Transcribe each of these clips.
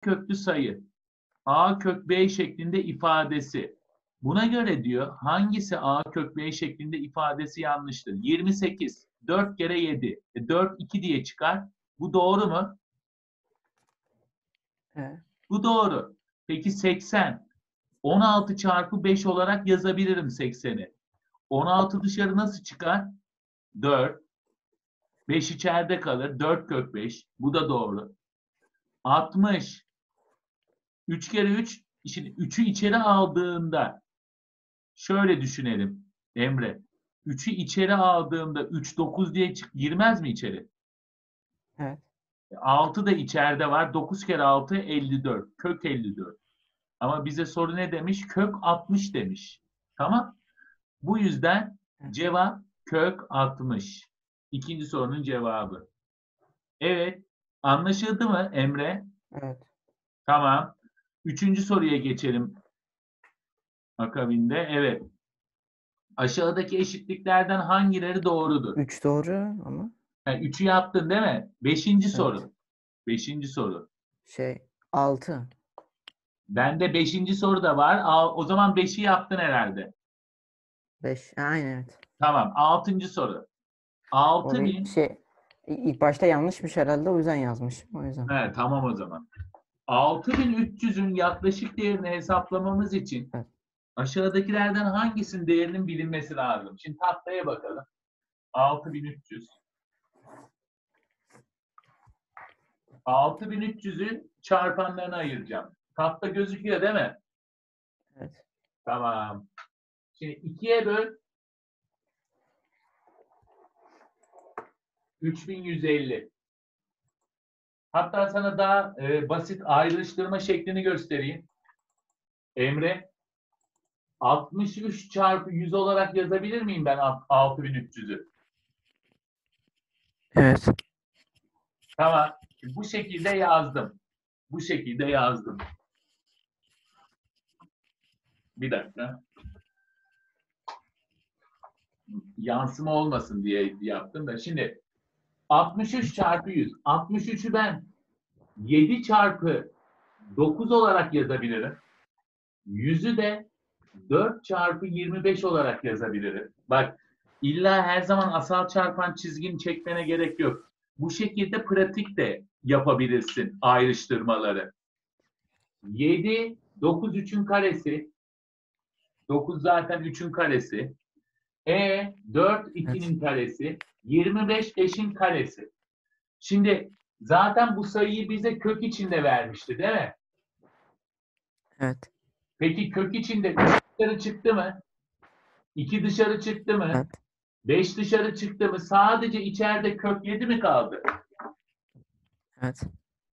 köklü sayı a kök b şeklinde ifadesi. Buna göre diyor hangisi a kök b şeklinde ifadesi yanlıştır? 28. 4 kere 7. 4 2 diye çıkar. Bu doğru mu? Evet. Bu doğru. Peki 80. 16 çarpı 5 olarak yazabilirim 80'i. 16 dışarı nasıl çıkar? 4. 5 içeride kalır. 4 kök 5. Bu da doğru. 60. 3 kere 3. Şimdi 3'ü içeri aldığında şöyle düşünelim Emre. 3'ü içeri aldığımda 3 9 diye girmez mi içeri? Evet. 6 da içeride var. 9 kere 6 54. Kök 54. Ama bize soru ne demiş? Kök 60 demiş. Tamam. Bu yüzden cevap kök 60. İkinci sorunun cevabı. Evet. Anlaşıldı mı Emre? Evet. Tamam. Üçüncü soruya geçelim. Akabinde. Evet. Aşağıdaki eşitliklerden hangileri doğrudur? 3 doğru ama. Yani 3'ü yaptın değil mi? Beşinci evet. Soru. Beşinci soru. 6. Bende 5. soru da var. O zaman 5'i yaptın herhalde. 5. Aynen evet. Tamam. 6. soru. 6000. İlk başta yanlışmış herhalde. O yüzden yazmışım. O yüzden. Evet, tamam o zaman. 6300'ün yaklaşık değerini hesaplamamız için evet. Aşağıdakilerden hangisinin değerinin bilinmesi lazım? Şimdi tahtaya bakalım. 6300. 6300'ü çarpanlarına ayıracağım. Tahta gözüküyor değil mi? Evet. Tamam. Şimdi 2'ye böl 3150. Hatta sana daha basit ayrıştırma şeklini göstereyim. Emre, 63 çarpı 100 olarak yazabilir miyim ben 6300'ü? Evet. Tamam. Bu şekilde yazdım. Bu şekilde yazdım. Bir dakika. Yansıma olmasın diye yaptım da. Şimdi 63 çarpı 100. 63'ü ben 7 çarpı 9 olarak yazabilirim. 100'ü de 4 çarpı 25 olarak yazabilirim. Bak illa her zaman asal çarpan çizgin çekmene gerek yok. Bu şekilde pratik de yapabilirsin ayrıştırmaları. 7, 9, 3'ün karesi. 9 zaten 3'ün karesi. 4, 2'nin evet. karesi. 25, 5'in karesi. Şimdi zaten bu sayıyı bize kök içinde vermişti değil mi? Evet. Peki kök içinde 3 dışarı çıktı mı? 2 dışarı çıktı mı? Evet. 5 dışarı çıktı mı? Sadece içeride kök 7 mi kaldı? Evet.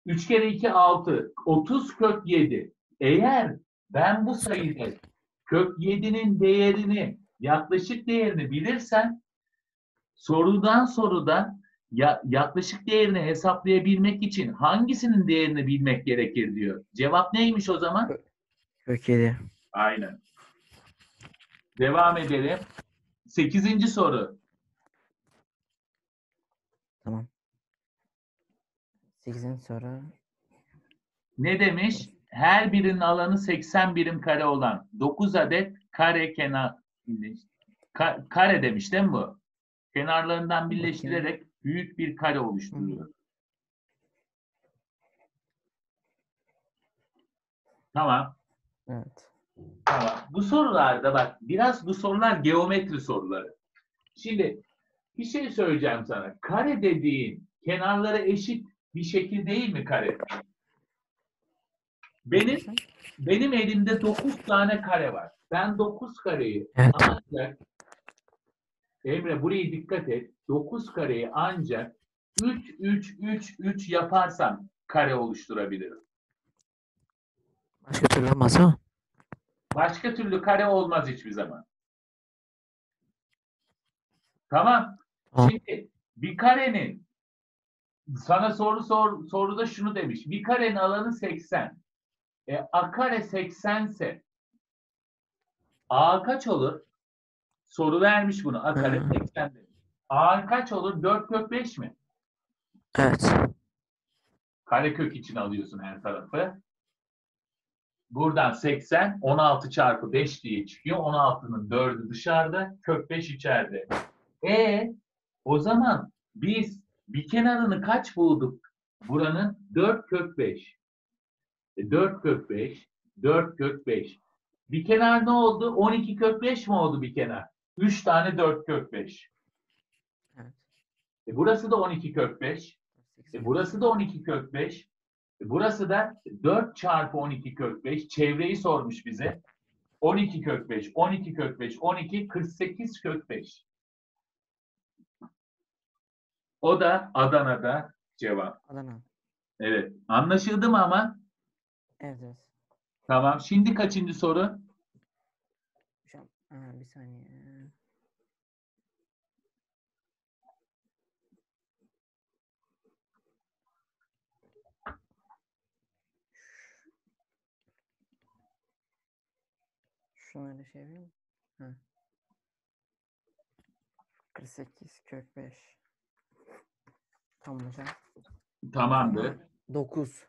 3 kere 2, 6. 30 kök 7. Eğer ben bu sayıda kök 7'nin değerini, yaklaşık değerini bilirsen sorudan soruda yaklaşık değerini hesaplayabilmek için hangisinin değerini bilmek gerekir diyor. Cevap neymiş o zaman? Kök 7. Aynen. Devam edelim. 8. soru. Tamam. 8. soru. Ne demiş? Her birinin alanı 80 birim kare olan 9 adet kare kenar kare demiş değil mi bu? Kenarlarından birleştirerek büyük bir kare oluşturuyor. Tamam. Evet. Tamam. Bu sorularda bak biraz bu sorular geometri soruları. Şimdi bir şey söyleyeceğim sana. Kare dediğin kenarlara eşit bir şekil değil mi kare? Benim elimde 9 tane kare var. Ben 9 kareyi ancak Emre buraya dikkat et. 9 kareyi ancak 3 3 3 3 yaparsam kare oluşturabilirim. Başka türlü olmaz ha? Başka türlü kare olmaz hiçbir zaman. Tamam. Şimdi bir karenin sana soruda şunu demiş. Bir karenin alanı 80. A kare 80 ise A kaç olur? Soru vermiş bunu. A kare 80 demiş. A kaç olur? 4 kök 5 mi? Evet. Karekök için alıyorsun her tarafı. Buradan 80, 16 çarpı 5 diye çıkıyor. 16'nın 4'ü dışarıda, kök 5 içeride. O zaman biz bir kenarını kaç bulduk? Buranın 4 kök 5. 4 kök 5, 4 kök 5. Bir kenar ne oldu? 12 kök 5 mi oldu bir kenar? 3 tane 4 kök 5. Evet. Burası da 12 kök 5. Burası da 12 kök 5. Burası da 4 çarpı 12 kök 5. Çevreyi sormuş bize. 12 kök 5, 12 kök 5, 12, 48 kök 5. O da Adana'da cevap. Adana. Evet. Anlaşıldı mı ama? Evet. Tamam. Şimdi kaçıncı soru? Hocam, bir saniye. Şunları şey yapayım. 48 kök 5. Tamam hocam. Tamamdır. 9.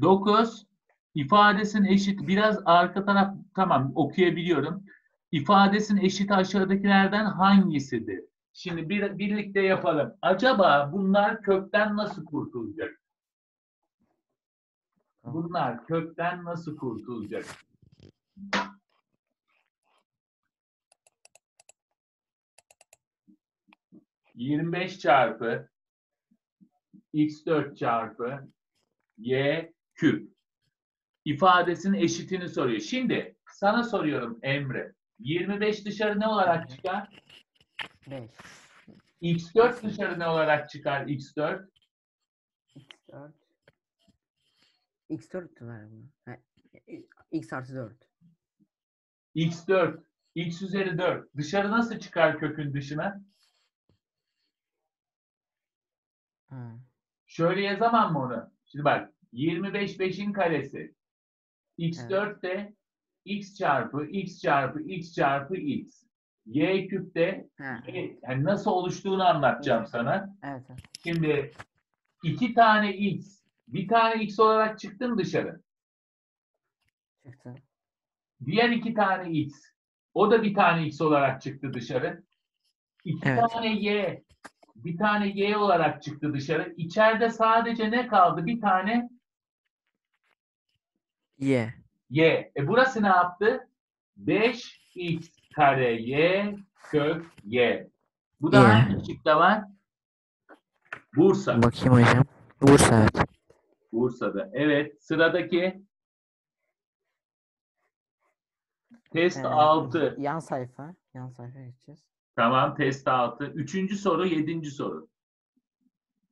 9 ifadesinin eşit, biraz arka taraf, tamam okuyabiliyorum. İfadesinin eşit aşağıdakilerden hangisidir? Şimdi birlikte yapalım. Acaba bunlar kökten nasıl kurtulacak? Bunlar kökten nasıl kurtulacak? ...25 çarpı... ...x4 çarpı... ...y küp... ...ifadesinin eşitini soruyor. Şimdi sana soruyorum Emre... ...25 dışarı ne olarak çıkar? 5. x4 dışarı ne olarak çıkar? x4? x4... x4 var mı? x artı 4. x4... ...x üzeri 4. Dışarı nasıl çıkar kökün dışına? Şöyle yazamam mı onu? Şimdi bak, 25 5'in karesi. x4 de x çarpı x çarpı x çarpı x. Y küp de yani nasıl oluştuğunu anlatacağım sana. Evet. Şimdi 2 tane x, bir tane x olarak çıktın dışarı. Çıktı. Diğer 2 tane x, o da bir tane x olarak çıktı dışarı. 2 tane y, bir tane y olarak çıktı dışarı. İçeride sadece ne kaldı? Bir tane y. Y. Burası ne yaptı? 5x kare y kök y. Bu da hangi şıkta var? Bursa. Bakayım hocam. Bursa, evet. Bursa'da. Evet. Sıradaki test 6. Yan sayfa. Yan sayfa geçeceğiz. Tamam, test 6. 3. soru, 7. soru.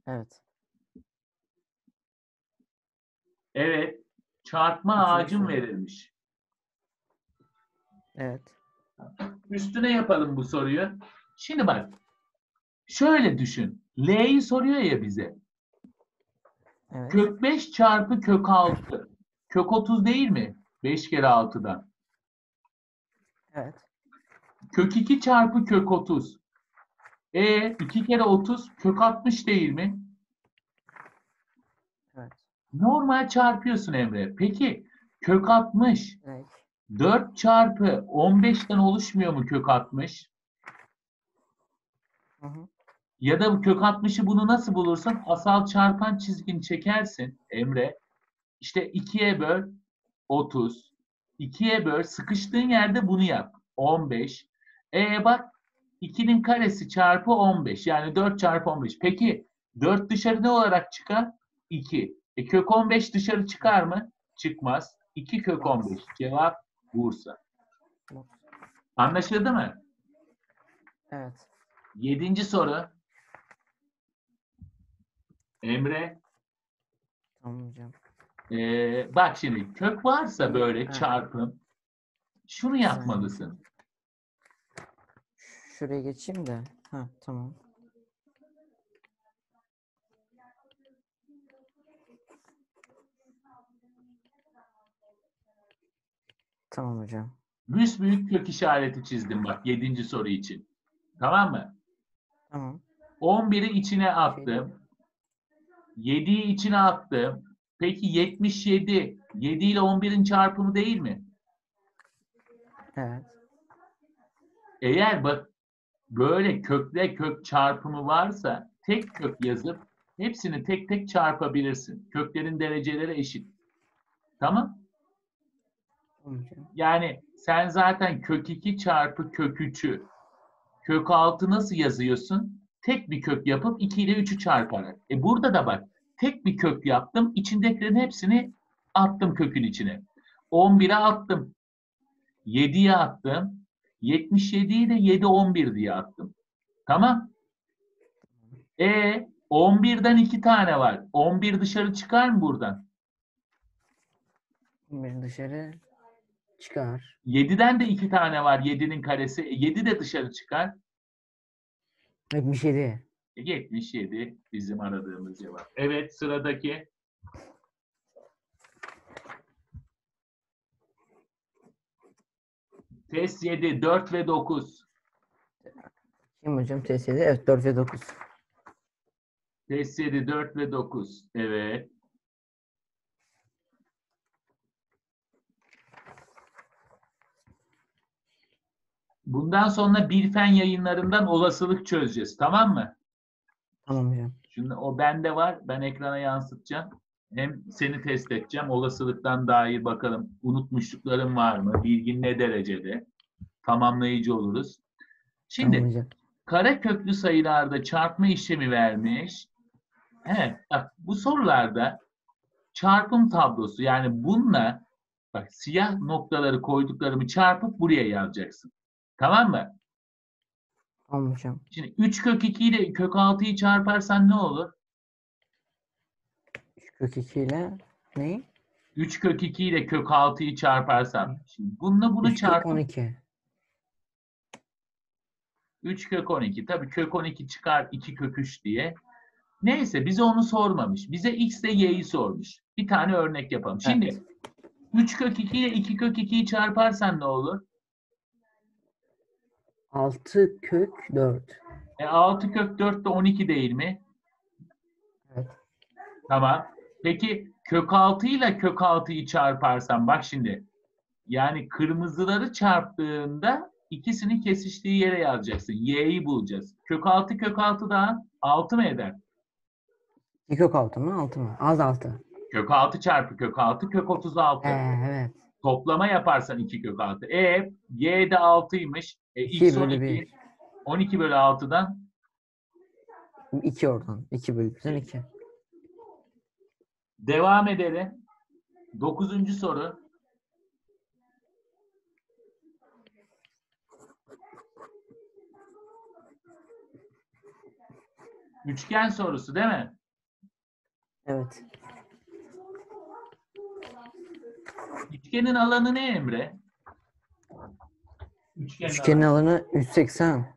Evet. Evet. Çarpma ağacım verilmiş. Evet. Üstüne yapalım bu soruyu. Şimdi bak. Şöyle düşün. L'yi soruyor ya bize. Evet. Kök 5 çarpı kök 6. Kök 30 değil mi? 5 kere 6'dan. Evet. Kök 2 çarpı kök 30. 2 kere 30 kök 60 değil mi? Evet. Normal çarpıyorsun Emre. Peki kök 60 4 çarpı 15'ten oluşmuyor mu kök 60? Hı. Ya da kök 60'ı bunu nasıl bulursun? Asal çarpan çizgini çekersin Emre. İşte 2'ye böl 30. 2'ye böl, sıkıştığın yerde bunu yap. 15. Bak 2'nin karesi çarpı 15. Yani 4 çarpı 15. Peki 4 dışarı ne olarak çıkar? 2. Kök 15 dışarı çıkar mı? Çıkmaz. 2 kök 15. Cevap Bursa. Anlaşıldı mı? Evet. 7. soru. Emre. Tamam hocam. Bak şimdi kök varsa böyle çarpım. Şunu yapmalısın. Şuraya geçeyim de. Ha, tamam. Tamam hocam. Büyük kök işareti çizdim bak 7. soru için. Tamam mı? Tamam. 11'i içine attım. 7'yi içine attı. Peki 77, 7 ile 11'in çarpımı değil mi? Evet. Eğer bak böyle kökle kök çarpımı varsa tek kök yazıp hepsini tek tek çarpabilirsin. Köklerin dereceleri eşit. Tamam? Yani sen zaten kök 2 çarpı kök 3'ü. Kök 6 nasıl yazıyorsun? Tek bir kök yapıp 2 ile 3'ü çarparak. Burada da bak. Tek bir kök yaptım. İçindekilerin hepsini attım kökün içine. 11'e attım. 7'ye attım. 77'yi de 7, 11 diye attım. Tamam. 11'den 2 tane var. 11 dışarı çıkar mı buradan? 11 dışarı çıkar. 7'den de 2 tane var. 7'nin karesi. 7 de dışarı çıkar. 77. 77 bizim aradığımız cevap. Evet, sıradaki. Test 7, 4 ve 9. Kim hocam? Test 7, evet, 4 ve 9. Test 7, 4 ve 9. Evet. Bundan sonra Bilfen yayınlarından olasılık çözeceğiz. Tamam mı? Tamam hocam. Şimdi o bende var. Ben ekrana yansıtacağım. Hem seni test edeceğim. Olasılıktan dair bakalım. Unutmuşlukların var mı? Bilgin ne derecede? Tamamlayıcı oluruz. Şimdi tamam, kare köklü sayılarda çarpma işlemi vermiş. He, bak bu sorularda çarpım tablosu, yani bununla bak siyah noktaları koyduklarımı çarpıp buraya yazacaksın. Tamam mı? Tamam hocam. Şimdi 3 kök 2 ile kök 6'yı çarparsan ne olur? 3 kök 2 ile neyi? 3 kök 2 ile kök 6'yı çarparsan. Şimdi bununla bunu çarp. 12. 3 kök 12. Tabii kök 12 çıkar 2 kök 3 diye. Neyse bize onu sormamış. Bize x ile y'yi sormuş. Bir tane örnek yapalım. Evet. Şimdi 3 kök 2 ile 2 kök 2'yi çarparsan ne olur? 6 kök 4. 6 kök 4 de 12 değil mi? Evet. Tamam. Peki kök 6 ile kök 6'yı çarparsan bak şimdi. Yani kırmızıları çarptığında ikisini kesiştiği yere yazacaksın. Y'yi bulacağız. Kök 6 kök 6 daha 6 mı eder? 2 kök 6 mı? 6 mı? Az 6. Kök 6 çarpı kök 6 kök 36. Evet. Toplama yaparsan 2 kök 6. Y de 6'ymış. X 12. 12 bölü 6'dan 2 oradan. 2 bölü 1'den 2. Devam edelim. 9. soru. Üçgen sorusu değil mi? Evet. Üçgenin alanı ne Emre? Üçgenin alanı 180.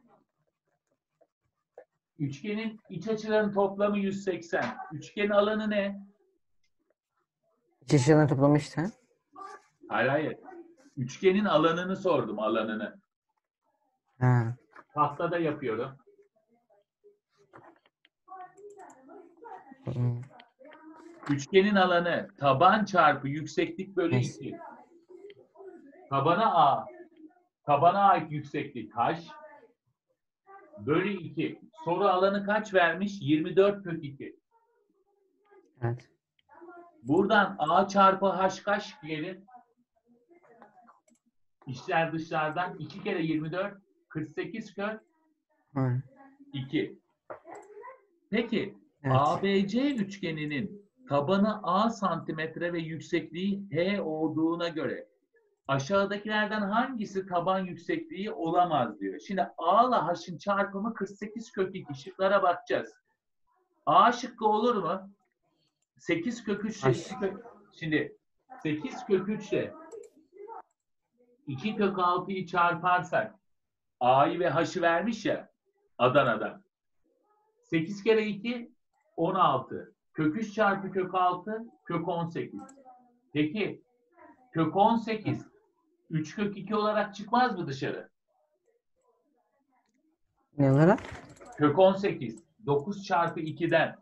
Üçgenin iç açıların toplamı 180. Üçgenin alanı ne? İç açıların toplamı işte. Hayır. Üçgenin alanını sordum, alanını. Ha. Tahtada yapıyorum. Üçgenin alanı taban çarpı yükseklik bölü 2. Tabana A. Tabana ait yükseklik kaç? Bölü 2. Soru alanı kaç vermiş? 24 kök 2. Evet. Buradan A çarpı H kaç gelir? İçler dışlardan 2 kere 24. 48 kök 2. Peki evet. ABC üçgeninin tabanı A santimetre ve yüksekliği H olduğuna göre aşağıdakilerden hangisi taban yüksekliği olamaz diyor. Şimdi A ile H'ın çarpımı 48 kök 2. Şıklara bakacağız. A şıkkı olur mu? 8 kök 3 ile 2 kök... Şimdi 8 kök 3 ile 2 kök 6'yı çarparsak A'yı ve H'ı vermiş ya Adana'dan. 8 kere 2 16. Kök 3 çarpı kök 6 kök 18. Peki kök 18 3 kök 2 olarak çıkmaz mı dışarı? Ne olarak? Kök 18 9 çarpı 2'den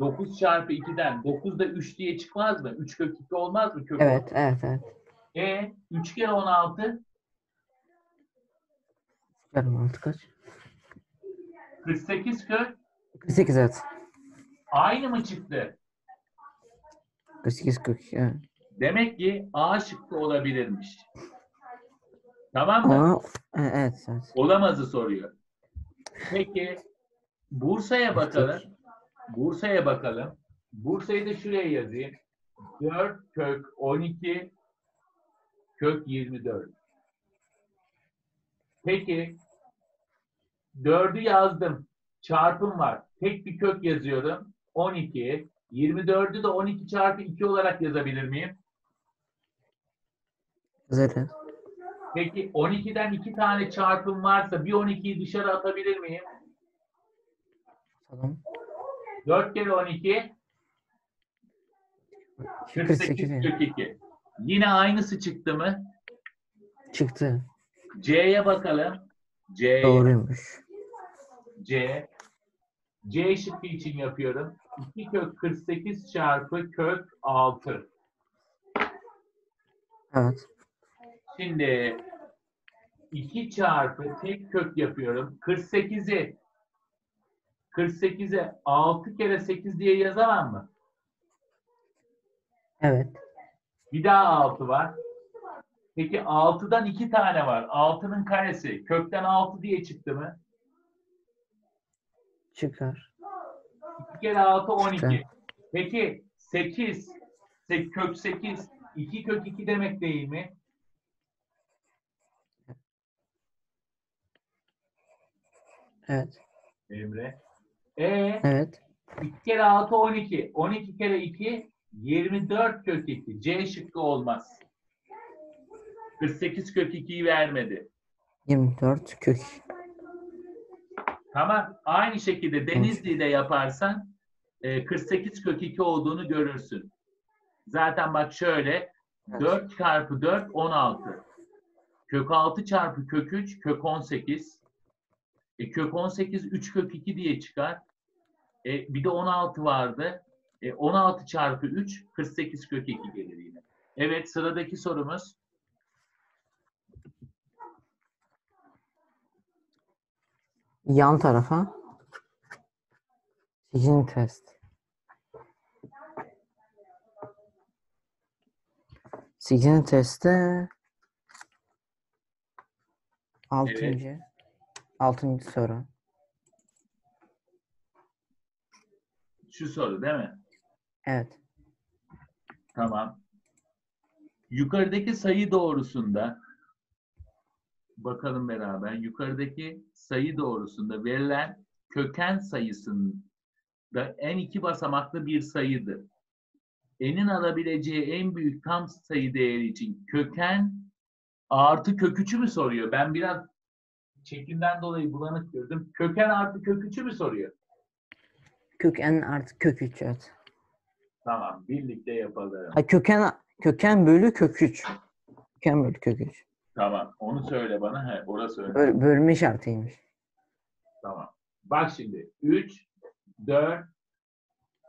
9 çarpı 2'den 9 da 3 diye çıkmaz mı? 3 kök 2 olmaz mı? Kök evet, evet, evet. 3 kere 16? 16 kaç? 48 kök? 48 evet. Aynı mı çıktı? 48 kök yani. Demek ki A şıkkı olabilirmiş. Tamam mı? Evet, evet, evet. Olamazı soruyor. Peki Bursa'ya bakalım. Bursa'ya bakalım. Bursa'yı da şuraya yazayım. 4 kök 12 kök 24. Peki 4'ü yazdım. Çarpım var. Tek bir kök yazıyorum. 12. 24'ü de 12 çarpı 2 olarak yazabilir miyim? Zaten. Peki 12'den 2 tane çarpım varsa bir 12'yi dışarı atabilir miyim? Tamam. 4 kere 12 48 kök 2. Yine aynısı çıktı mı? Çıktı. C'ye bakalım. C. Doğruymuş. C. C şıkkı için yapıyorum. 2 kök 48 çarpı kök 6. Evet. Şimdi 2 çarpı tek kök yapıyorum. 48'e 6 kere 8 diye yazamam mı? Evet. Bir daha 6 var. Peki 6'dan 2 tane var. 6'nın karesi. Kökten 6 diye çıktı mı? Çıkar. 2 kere 6 12. Çıkar. Peki 8. Kök 8. 2 kök 2 demek değil mi? Evet. Emre. Evet. 2 kere 6 12. 12 kere 2 24 kök 2. C şıkkı olmaz. 48 kök 2'yi vermedi. 24 kök. Tamam. Aynı şekilde Denizli'de yaparsan 48 kök 2 olduğunu görürsün. Zaten bak şöyle. 4 çarpı 4 16. Kök 6 çarpı kök 3 kök 18. Kök 18 3 kök 2 diye çıkar. Bir de 16 vardı. 16 çarpı 3 48 kök 2 gelir yine. Evet, sıradaki sorumuz. Yan tarafa. 8. test. 8. testte 6. Evet. 6. soru. Şu soru değil mi? Evet. Tamam. Yukarıdaki sayı doğrusunda bakalım beraber. Yukarıdaki sayı doğrusunda verilen köken sayısında en iki basamaklı bir sayıdır. N'in alabileceği en büyük tam sayı değeri için köken artı köküçü mü soruyor? Ben biraz çekimden dolayı bulanık gördüm. Köken artı köküçü mü soruyor? Köken artı köküç. Evet. Tamam, birlikte yapalım. Ha, köken bölü köküç. Köken bölü köküç. Tamam, onu söyle bana. He, orası öyle. Bölme işaretiymiş. Tamam. Bak şimdi 3 4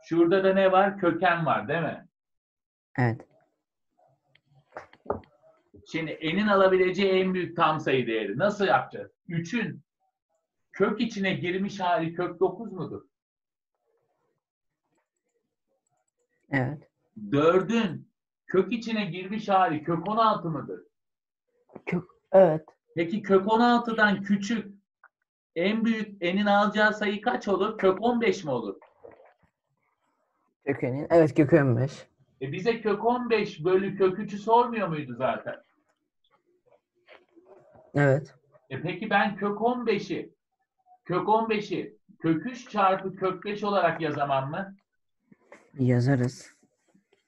şurada da ne var? Köken var, değil mi? Evet. Şimdi n'in alabileceği en büyük tam sayı değeri. Nasıl yapacağız? 3'ün kök içine girmiş hali kök 9 mudur? Evet. 4'ün kök içine girmiş hali kök 16 mıdır? Evet. Peki kök 16'dan küçük en büyük n'in alacağı sayı kaç olur? Kök 15 mi olur? Kökenin, evet, kök 15. Bize kök 15 bölü kök 3'ü sormuyor muydu zaten? Evet. Peki ben kök 15'i kök 3 çarpı kök 5 olarak yazamam mı? Yazarız.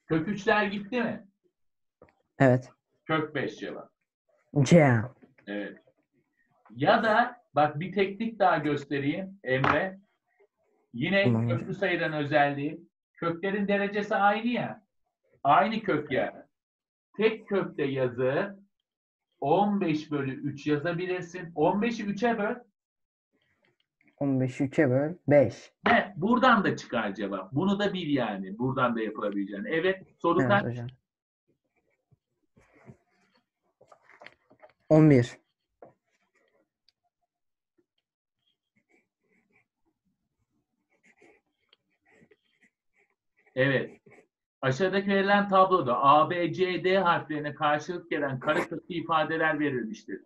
Kök 3'ler gitti mi? Evet. Kök 5 cevap. C. Evet. Ya da bak bir teknik daha göstereyim Emre. Yine köklü sayıdan özelliği. Köklerin derecesi aynı ya. Aynı kök yani. Tek kökte yazı 15 bölü 3 yazabilirsin. 15'i 3'e böl. 15'i 3'e böl 5. Evet, buradan da çıkar cevap. Bunu da bil yani. Buradan da yapabileceğin. Evet. Soru kaç? Evet, 11. Evet. Aşağıdaki verilen tabloda A, B, C, D harflerine karşılık gelen karaköklü ifadeler verilmiştir.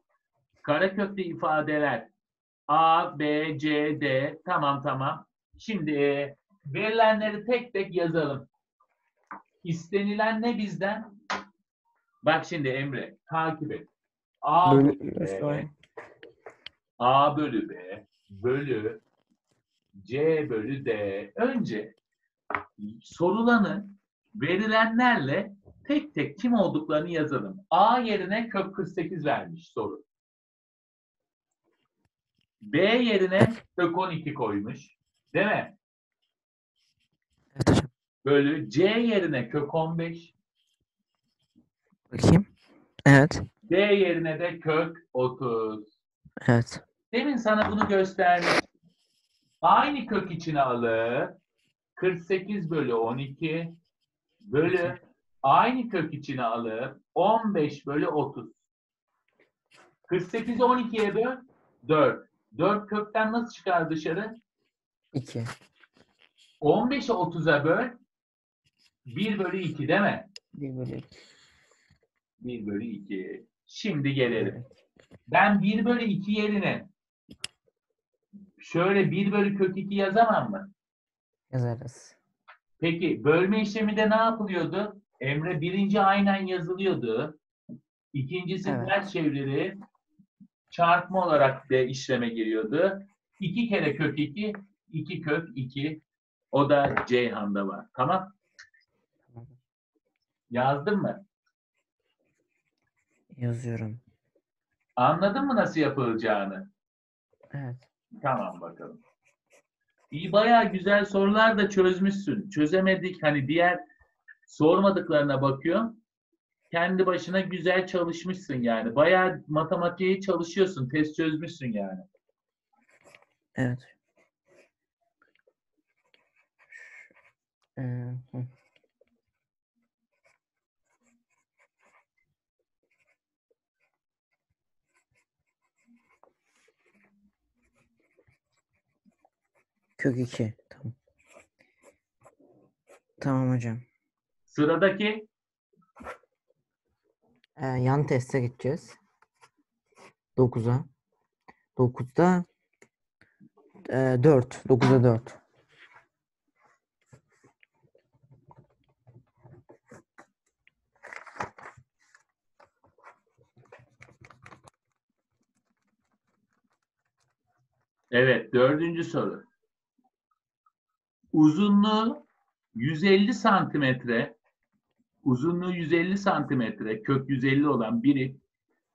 Karaköklü ifadeler A, B, C, D. Tamam. Şimdi verilenleri tek tek yazalım. İstenilen ne bizden? Bak şimdi Emre, takip et. A bölü B, A bölü B bölü C bölü D. Önce sorulanı verilenlerle tek tek kim olduklarını yazalım. A yerine kök 48 vermiş soru. B yerine kök 12 koymuş. Değil mi? Bölü C yerine kök 15. Bakayım. Evet. D yerine de kök 30. Evet. Demin sana bunu göstermiştim. Aynı kök içine alıp 48 bölü 12 bölü aynı kök içine alıp 15 bölü 30. 48'i 12'ye böl 4. 4 kökten nasıl çıkar dışarı? 2. 15'i 30'a böl 1 bölü 2 değil mi? 1 bölü 2. 1 bölü 2. Şimdi gelelim. Ben 1 bölü 2 yerine şöyle 1 bölü kök 2 yazamam mı? Yazarız. Peki bölme işleminde ne yapılıyordu? Emre, birinci aynen yazılıyordu. İkincisi ters çevrili çarpma olarak da işleme giriyordu. 2 kere kök 2, 2 kök 2. O da Ceyhan'da var. Tamam. Yazdın mı? Yazıyorum. Anladın mı nasıl yapılacağını? Evet. Tamam bakalım. İyi, bayağı güzel sorular da çözmüşsün. Çözemedik, hani diğer sormadıklarına bakıyorum. Kendi başına güzel çalışmışsın yani. Bayağı matematiği çalışıyorsun, test çözmüşsün yani. Evet. Kök 2. Tamam. Tamam hocam. Sıradaki? Yan teste gideceğiz. 9'a. 9'da 4. 9'a 4. Evet. Dördüncü soru. Uzunluğu 150 santimetre, kök 150 olan biri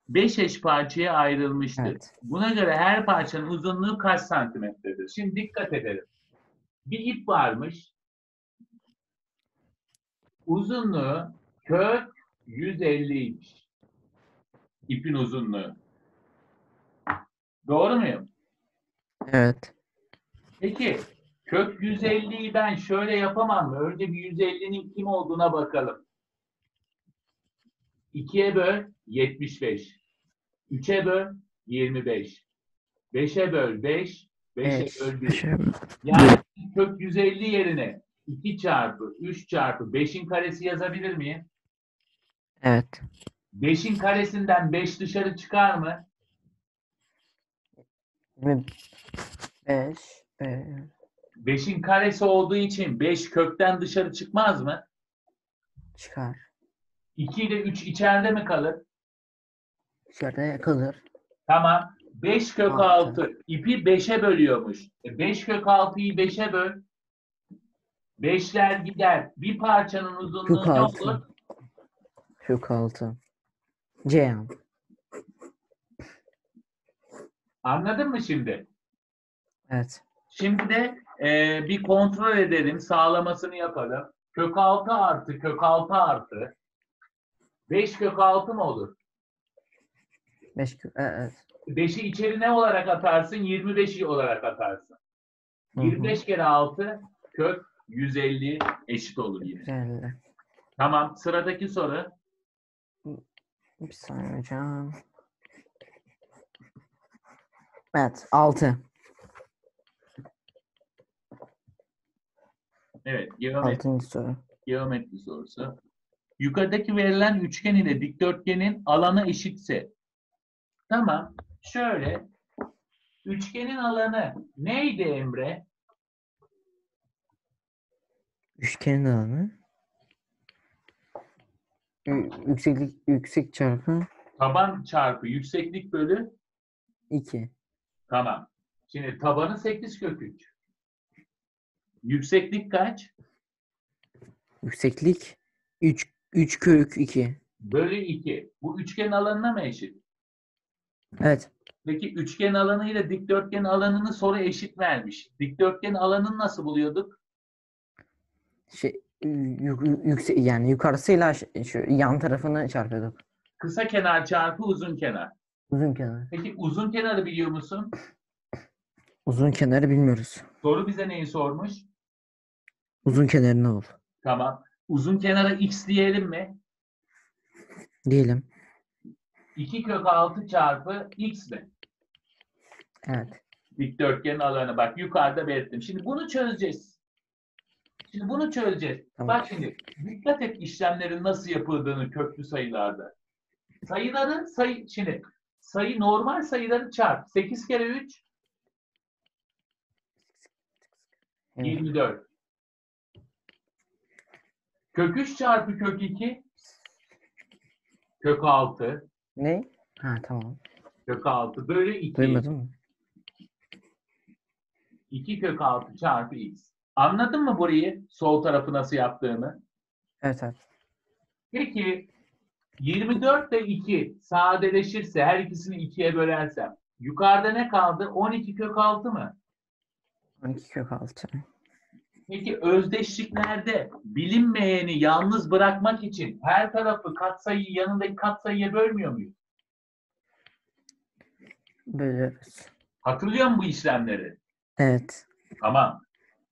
5 eş parçaya ayrılmıştır. Evet. Buna göre her parçanın uzunluğu kaç santimetredir? Şimdi dikkat edelim. Bir ip varmış. Uzunluğu kök 150'ymiş. İpin uzunluğu. Doğru muyum? Evet. Peki. Kök 150'yi ben şöyle yapamam mı? Önce bir 150'nin kim olduğuna bakalım. 2'ye böl 75. 3'e böl 25. 5'e böl 5. 5'e böl 1. Yani kök 150 yerine 2 çarpı 3 çarpı 5'in karesi yazabilir miyim? Evet. 5'in karesinden 5 dışarı çıkar mı? 5. 5'in karesi olduğu için 5 kökten dışarı çıkmaz mı? Çıkar. 2 ile 3 içeride mi kalır? İçeride kalır. Tamam. 5 kök 6. İpi 5'e bölüyormuş. 5 kök 6'yı 5'e böl. 5'ler gider. Bir parçanın uzunluğu ne olur? Kök 6. Ceyhan. Anladın mı şimdi? Evet. Şimdi de bir kontrol edelim. Sağlamasını yapalım. Kök 6 artı kök 6 artı 5 kök 6 mı olur? 5 kök, evet. 5'i içeri ne olarak atarsın? 25 olarak atarsın. 25 kere 6 kök 150 eşit olur yine. Güzel. Tamam. Sıradaki soru. Bir saniye hocam. Evet. 6. Evet. Geometri sorusu. Yukarıdaki verilen üçgen ile dikdörtgenin alanı eşitse. Tamam. Şöyle. Üçgenin alanı neydi Emre? Üçgenin alanı yüksek çarpı taban çarpı yükseklik bölü 2. Tamam. Şimdi tabanı 8 kök 3. Yükseklik kaç? Yükseklik 3 kök 2. Bölü 2. Bu üçgen alanına mı eşit? Evet. Peki üçgen alanı ile dikdörtgen alanını soru eşit vermiş. Dikdörtgen alanını nasıl buluyorduk? Yani yukarısıyla şu yan tarafını çarpıyorduk. Kısa kenar çarpı uzun kenar. Uzun kenar. Peki uzun kenarı biliyor musun? Uzun kenarı bilmiyoruz. Soru bize neyi sormuş? Uzun kenarı ne olur? Tamam. Uzun kenara x diyelim mi? Diyelim. 2 kök 6 çarpı x mi? Evet. Dikdörtgenin alanı. Bak yukarıda belirttim. Şimdi bunu çözeceğiz. Tamam. Bak şimdi dikkat et işlemlerin nasıl yapıldığını köklü sayılarda. Sayı normal sayıları çarp. 8 kere 3 24. Kök 3 çarpı kök 2 kök 6. Ne? Ha tamam. Kök 6 bölü 2. Duymadın mı? 2 kök 6 çarpı x. Anladın mı burayı? Sol tarafı nasıl yaptığını? Evet. Peki 24 ile 2 sadeleşirse her ikisini 2'ye bölersem yukarıda ne kaldı? 12 kök 6 mı? 12 kök 6. Peki özdeşliklerde bilinmeyeni yalnız bırakmak için her tarafı katsayı yanındaki katsayıya bölmüyor muyuz? Bölüyoruz. Hatırlıyor musun bu işlemleri? Evet. Tamam.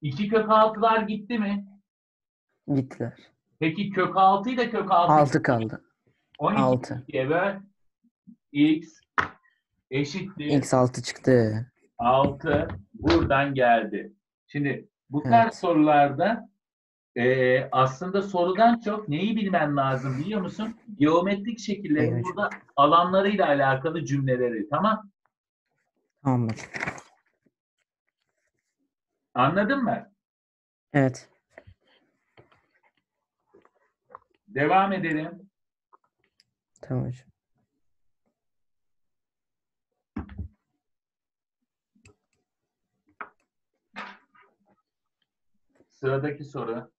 2 kök 6'lar gitti mi? Gittiler. Peki kök 6 ile kök 6. 6 kaldı. 12 diye böl. X eşittir. X 6 çıktı. 6 buradan geldi. Şimdi bu tarz sorularda aslında sorudan çok neyi bilmen lazım biliyor musun? Geometrik şekilleri burada alanlarıyla alakalı cümleleri. Tamam? Tamam. Anladın mı? Evet. Devam edelim. Tamam hocam. Sıradaki soru.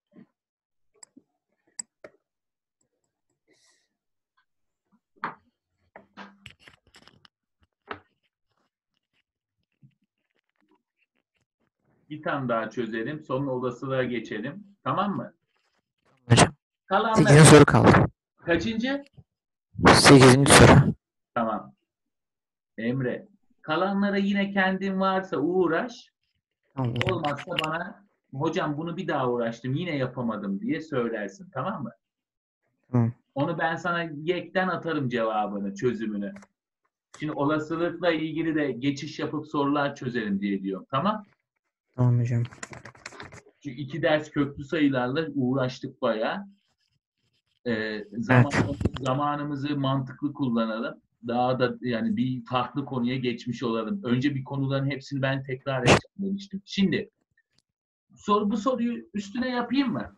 Bir tane daha çözelim. Son olasılığa geçelim. Tamam mı? Kalan 8. soru kaldı. Kaçıncı? 8. soru. Tamam. Emre. Kalanlara yine kendin varsa uğraş. Tamam. Olmazsa bana hocam bunu bir daha uğraştım yine yapamadım diye söylersin. Tamam mı? Hı. Onu ben sana yekten atarım cevabını, çözümünü. Şimdi olasılıkla ilgili de geçiş yapıp sorular çözelim diye diyorum. Tamam? Tamam hocam. Çünkü 2 ders köklü sayılarla uğraştık bayağı. Zamanımızı mantıklı kullanalım. Daha da yani bir farklı konuya geçmiş olalım. Önce bir konuların hepsini ben tekrar etmiştim. Şimdi bu soruyu üstüne yapayım mı?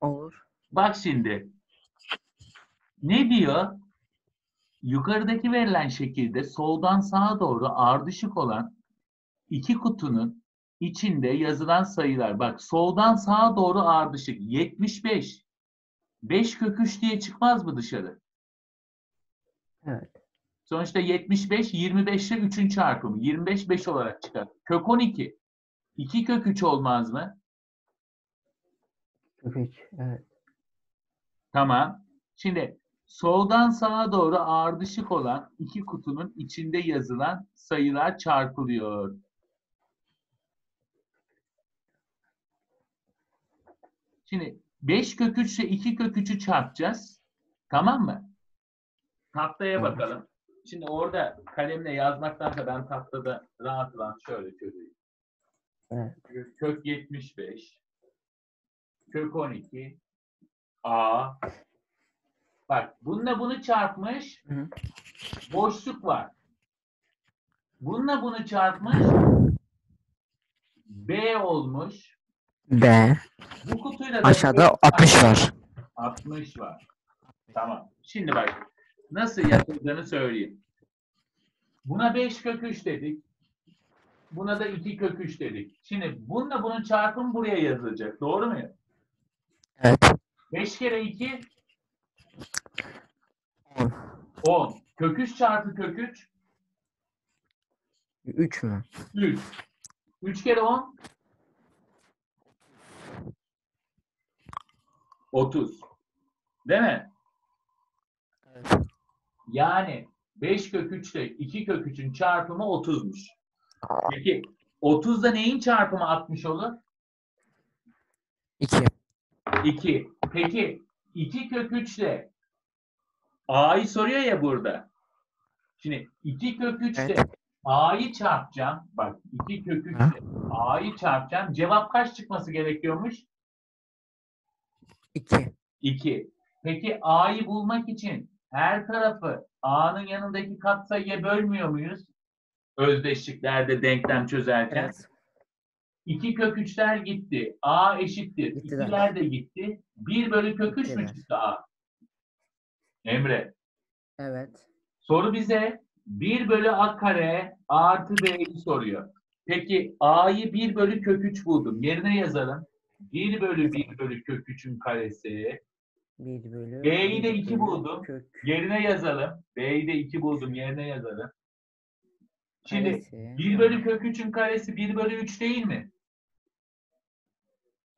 Olur. Bak şimdi. Ne diyor? Yukarıdaki verilen şekilde soldan sağa doğru ardışık olan iki kutunun içinde yazılan sayılar. Bak soldan sağa doğru ardışık. 75. 5 kök 3 diye çıkmaz mı dışarı? Evet. Sonuçta 75, 25'e 3'ün çarpımı. 25, 5 olarak çıkar. Kök 12. 2 kök 3 olmaz mı? Kök 3, evet. Tamam. Şimdi Soldan sağa doğru ardışık olan iki kutunun içinde yazılan sayılar çarpılıyor. Şimdi 5 kök 3 ile 2 kök 3'ü çarpacağız. Tamam mı? Tahtaya bakalım. Şimdi orada kalemle yazmaktansa ben tahtada rahat rahat şöyle çözeyim. Evet. Kök 75, kök 12, a. Bak bununla bunu çarpmış, boşluk var. Bununla bunu çarpmış, b olmuş. B. Bu kutuyla da aşağıda 60 var. 60 var. Tamam. Şimdi bak nasıl yapıldığını söyleyeyim. Buna 5 kök 3 dedik. Buna da 2 kök 3 dedik. Şimdi bununla bunun çarpımı buraya yazılacak. Doğru mu? Evet. 5 kere 2 10. 10. Kök 3 çarpı kök 3 3 mü? 3. 3 kere 10 30. Değil mi? Evet. Yani 5 kök 3 ile 2 kök 3'ün çarpımı 30'muş. Peki 30'da neyin çarpımı 60 olur? 2. 2. Peki 2 kök 3 ile a'yı soruyor ya burada. Şimdi 2 kök 3 ile a'yı çarpacağım. Bak 2 kök 3 ile a'yı çarpacağım. Cevap kaç çıkması gerekiyormuş? 2. 2. Peki a'yı bulmak için her tarafı a'nın yanındaki katsayıya bölmüyor muyuz? Özdeşliklerde denklem çözerken. Evet. 2 kök 3'ler gitti. A eşittir. 2'ler de gitti. 1 bölü kök 3 mü çıktı a? Emre. Evet. Soru bize 1 bölü a kare artı b'yi soruyor. Peki a'yı 1 bölü kök 3 buldum. Yerine yazalım. 1 bölü 1 bölü kök 3'ün karesi. B'yi de 2 buldum. Yerine yazalım. B'yi de 2 buldum. Yerine yazalım. Şimdi karesi. 1 bölü kök 3'ün karesi 1 bölü 3 değil mi?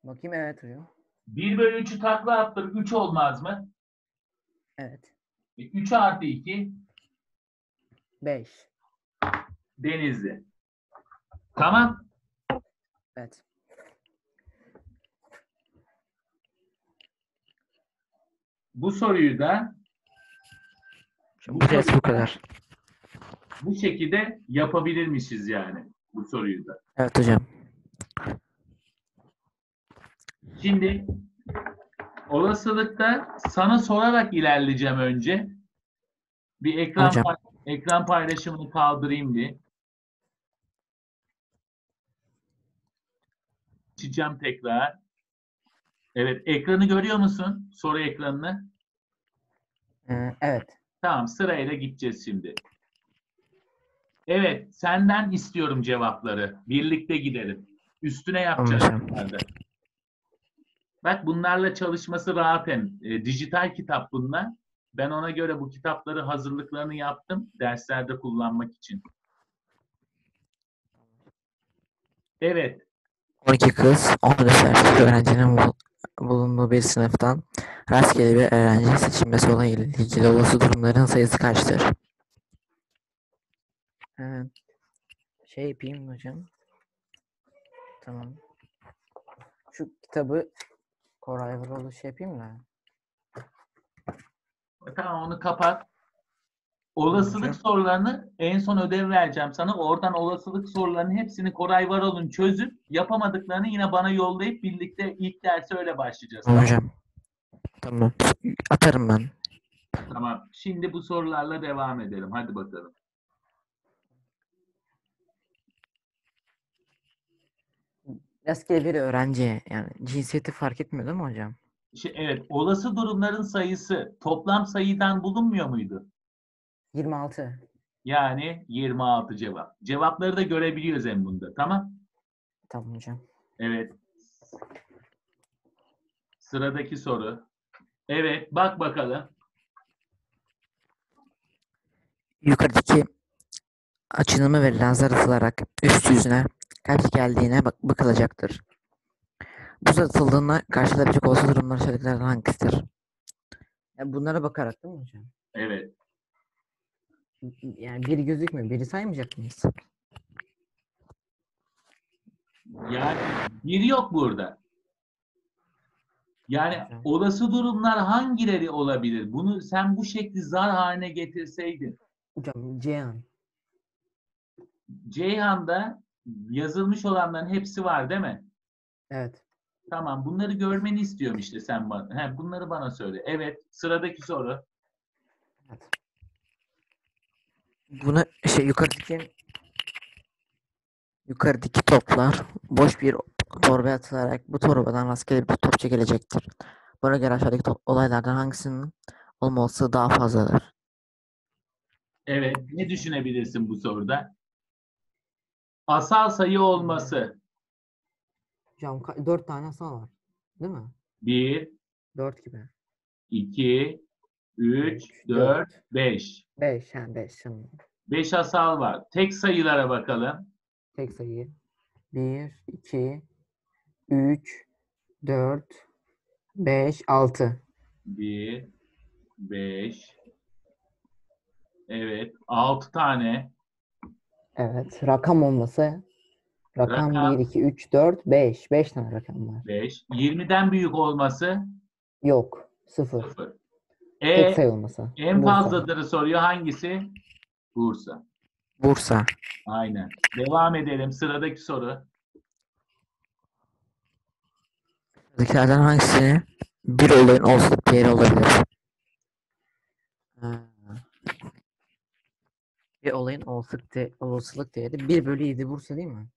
Bakayım, evet hocam. 1 bölü 3'ü takla attır. 3 olmaz mı? Evet. 3 artı 2 5. Denizli. Tamam. Evet. Bu soruyu da bu kadar. Bu şekilde yapabilirmişiz yani bu soruyu da. Evet hocam. Şimdi olasılıkta sana sorarak ilerleyeceğim önce. Bir ekran paylaşımını kaldırayım diye. Açacağım tekrar. Evet, ekranı görüyor musun? Soru ekranını. Evet. Tamam, sırayla gideceğiz şimdi. Evet, senden istiyorum cevapları. Birlikte gidelim. Üstüne yapacağız. Bunlarda. Bak bunlarla çalışması rahat hem. Dijital kitap bunlar. Ben ona göre bu kitapları hazırlıklarını yaptım. Derslerde kullanmak için. Evet. 12 kız, 14 erkek öğrencinin bulunduğu bir sınıftan rastgele bir öğrenci seçilmesi olayıyla ilgili olası durumların sayısı kaçtır? Şey yapayım hocam. Tamam. Şu kitabı Koray Vuroğlu şey yapayım mı? Tamam, onu kapat. Olasılık sorularını en son ödev vereceğim sana. Oradan olasılık sorularının hepsini Koray Varol'un çözüp yapamadıklarını yine bana yollayıp birlikte ilk derse öyle başlayacağız. Tamam. Hocam. Tamam. Atarım ben. Tamam. Şimdi bu sorularla devam edelim. Hadi bakalım. Rastgele bir öğrenci, yani cinsiyeti fark etmiyor değil mi hocam? Evet. Olası durumların sayısı toplam sayıdan bulunmuyor muydu? 26. Yani 26 cevap. Cevapları da görebiliyoruz hem bunda. Tamam. Tamam hocam. Evet. Sıradaki soru. Evet. Bak bakalım. Yukarıdaki açınımı verilen zaratılarak üst yüzüne kaç geldiğine bakılacaktır. Bu zaratıldığına karşılayabilecek olası durumlar söylediklerden hangisidir? Yani bunlara bakarak değil mi hocam? Evet. Yani biri gözükmüyor. Biri saymayacak mıyız? Yani bir yok burada. Yani olası durumlar hangileri olabilir? Bunu sen bu şekli zar haline getirseydin. Hocam Ceyhan. Ceyhan'da yazılmış olanların hepsi var değil mi? Evet. Tamam, bunları görmeni istiyorum işte sen bana. He, bunları bana söyle. Evet, sıradaki soru. Evet. Buna yukarıdaki toplar boş bir torbaya atılarak bu torbadan rastgele bir topça gelecektir. Buna göre aşağıdaki olaylardan hangisinin olması daha fazladır? Evet, ne düşünebilirsin bu soruda? Asal sayı olması. Hocam 4 tane asal var. Değil mi? 1 4 gibi. 2 3 4 5. 5 yani 5. 5 asal var. Tek sayılara bakalım. Tek sayı. 1 2 3 4 5 6. 1 5 Evet, 6 tane. Evet, rakam olması. Rakam 1, 2, 3, 4, 5. 5 tane rakam var. 5. 20'den büyük olması? Yok. 0. 0. Tek sayı olması. En fazlaları soruyor. Hangisi? Bursa. Bursa. Aynen. Devam edelim. Sıradaki soru. Sıradan hangisi? Bir olayın olsun değeri olabilir. Bir olayın olasılık değeri 1/7 Bursa değil mi?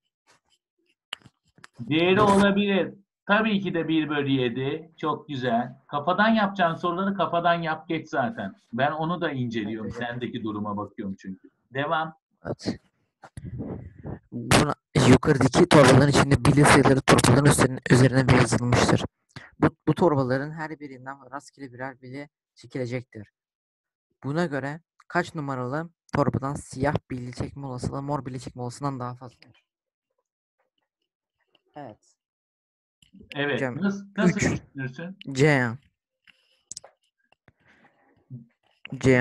Değeri olabilir. Tabii ki de 1/7. Çok güzel. Kafadan yapacağın soruları kafadan yap geç zaten. Ben onu da inceliyorum. Evet. Sendeki duruma bakıyorum çünkü. Devam. Evet. Buna, yukarıdaki torbaların içinde birli sayıları torbaların üzerine yazılmıştır. Bu torbaların her birinden rastgele birer bile çekilecektir. Buna göre kaç numaralı torbadan siyah birli çekme olasılığı mor birli çekme olasılığından daha fazladır? Evet. Evet. Hocam, nasıl düşünürsün? Ceyhan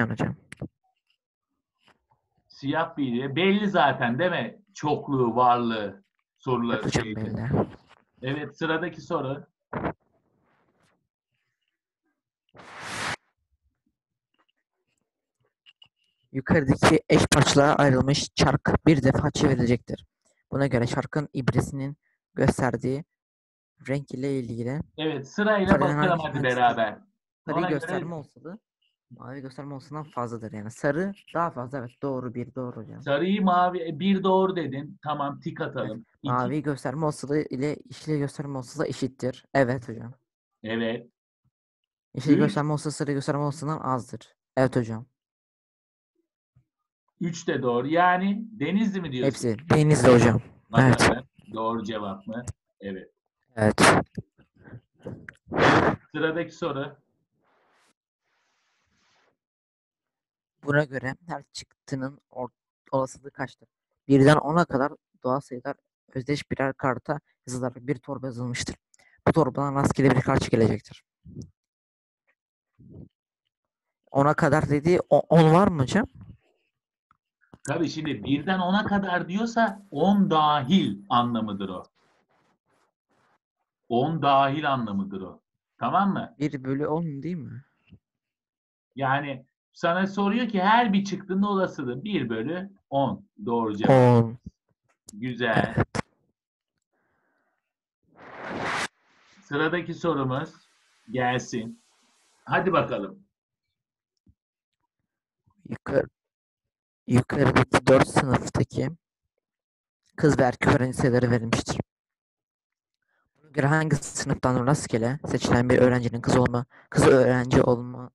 hocam. Siyah birliği belli zaten değil mi? Çokluğu, varlığı soruları. Evet, sıradaki soru. Yukarıdaki eş parçalara ayrılmış çark bir defa çevrilecektir. Buna göre çarkın ibresinin gösterdiği renk ile ilgili. Evet, sırayla bakalım hadi beraber. Sarı gösterme olsun. Mavi gösterme olsundan fazladır yani. Sarı daha fazla, evet, doğru, bir doğru hocam. Sarıyı mavi, bir doğru dedin. Tamam, tik atalım. Evet, mavi gösterme olsun ile yeşil gösterme olsun da eşittir. Evet hocam. Evet. Yeşil gösterme olsun sarı gösterme olsundan azdır. Evet hocam. 3 de doğru. Yani Denizli mi diyorsun? Hepsi Denizli hocam. Evet. Doğru cevap mı? Evet. Evet. Sıradaki soru. Buna göre her çıktının olasılığı kaçtır? 1'den 10'a kadar doğal sayılar özdeş birer karta yazılarak bir torba yazılmıştır. Bu torbadan rastgele bir kart gelecektir. 10'a kadar dediği 10 var mı hocam? Tabii şimdi 1'den 10'a kadar diyorsa 10 dahil anlamıdır o. 10 dahil anlamıdır o. Tamam mı? 1/10 değil mi? Yani sana soruyor ki her bir çıktığında olasılığı 1/10. Doğru cevap. 10. Güzel. Sıradaki sorumuz gelsin. Hadi bakalım. Yukarıdaki 4 sınıftaki kız ve erkek öğrenci sayıları verilmiştir. Buna göre hangi sınıftan rastgele seçilen bir öğrencinin kız öğrenci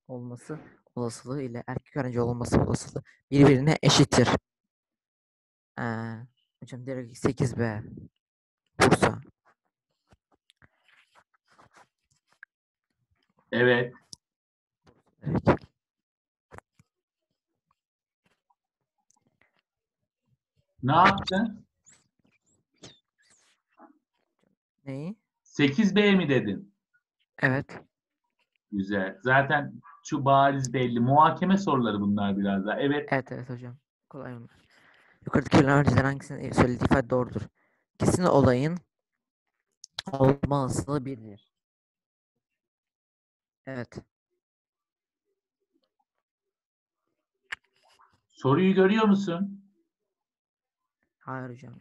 olması olasılığı ile erkek öğrenci olması olasılığı birbirine eşittir? Hocam direkt 8B Bursa. Evet. Evet. Ne yaptın? Neyi? 8B mi dedin? Evet. Güzel. Zaten şu bariz belli. Muhakeme soruları bunlar biraz daha. Evet. Evet evet hocam. Kolay mı? Yukarıdaki öğrenciler hangisinin söylediği ifade doğrudur? İkisinin olayın olma olasılığı birdir. Evet. Soruyu görüyor musun? Hayır hocam.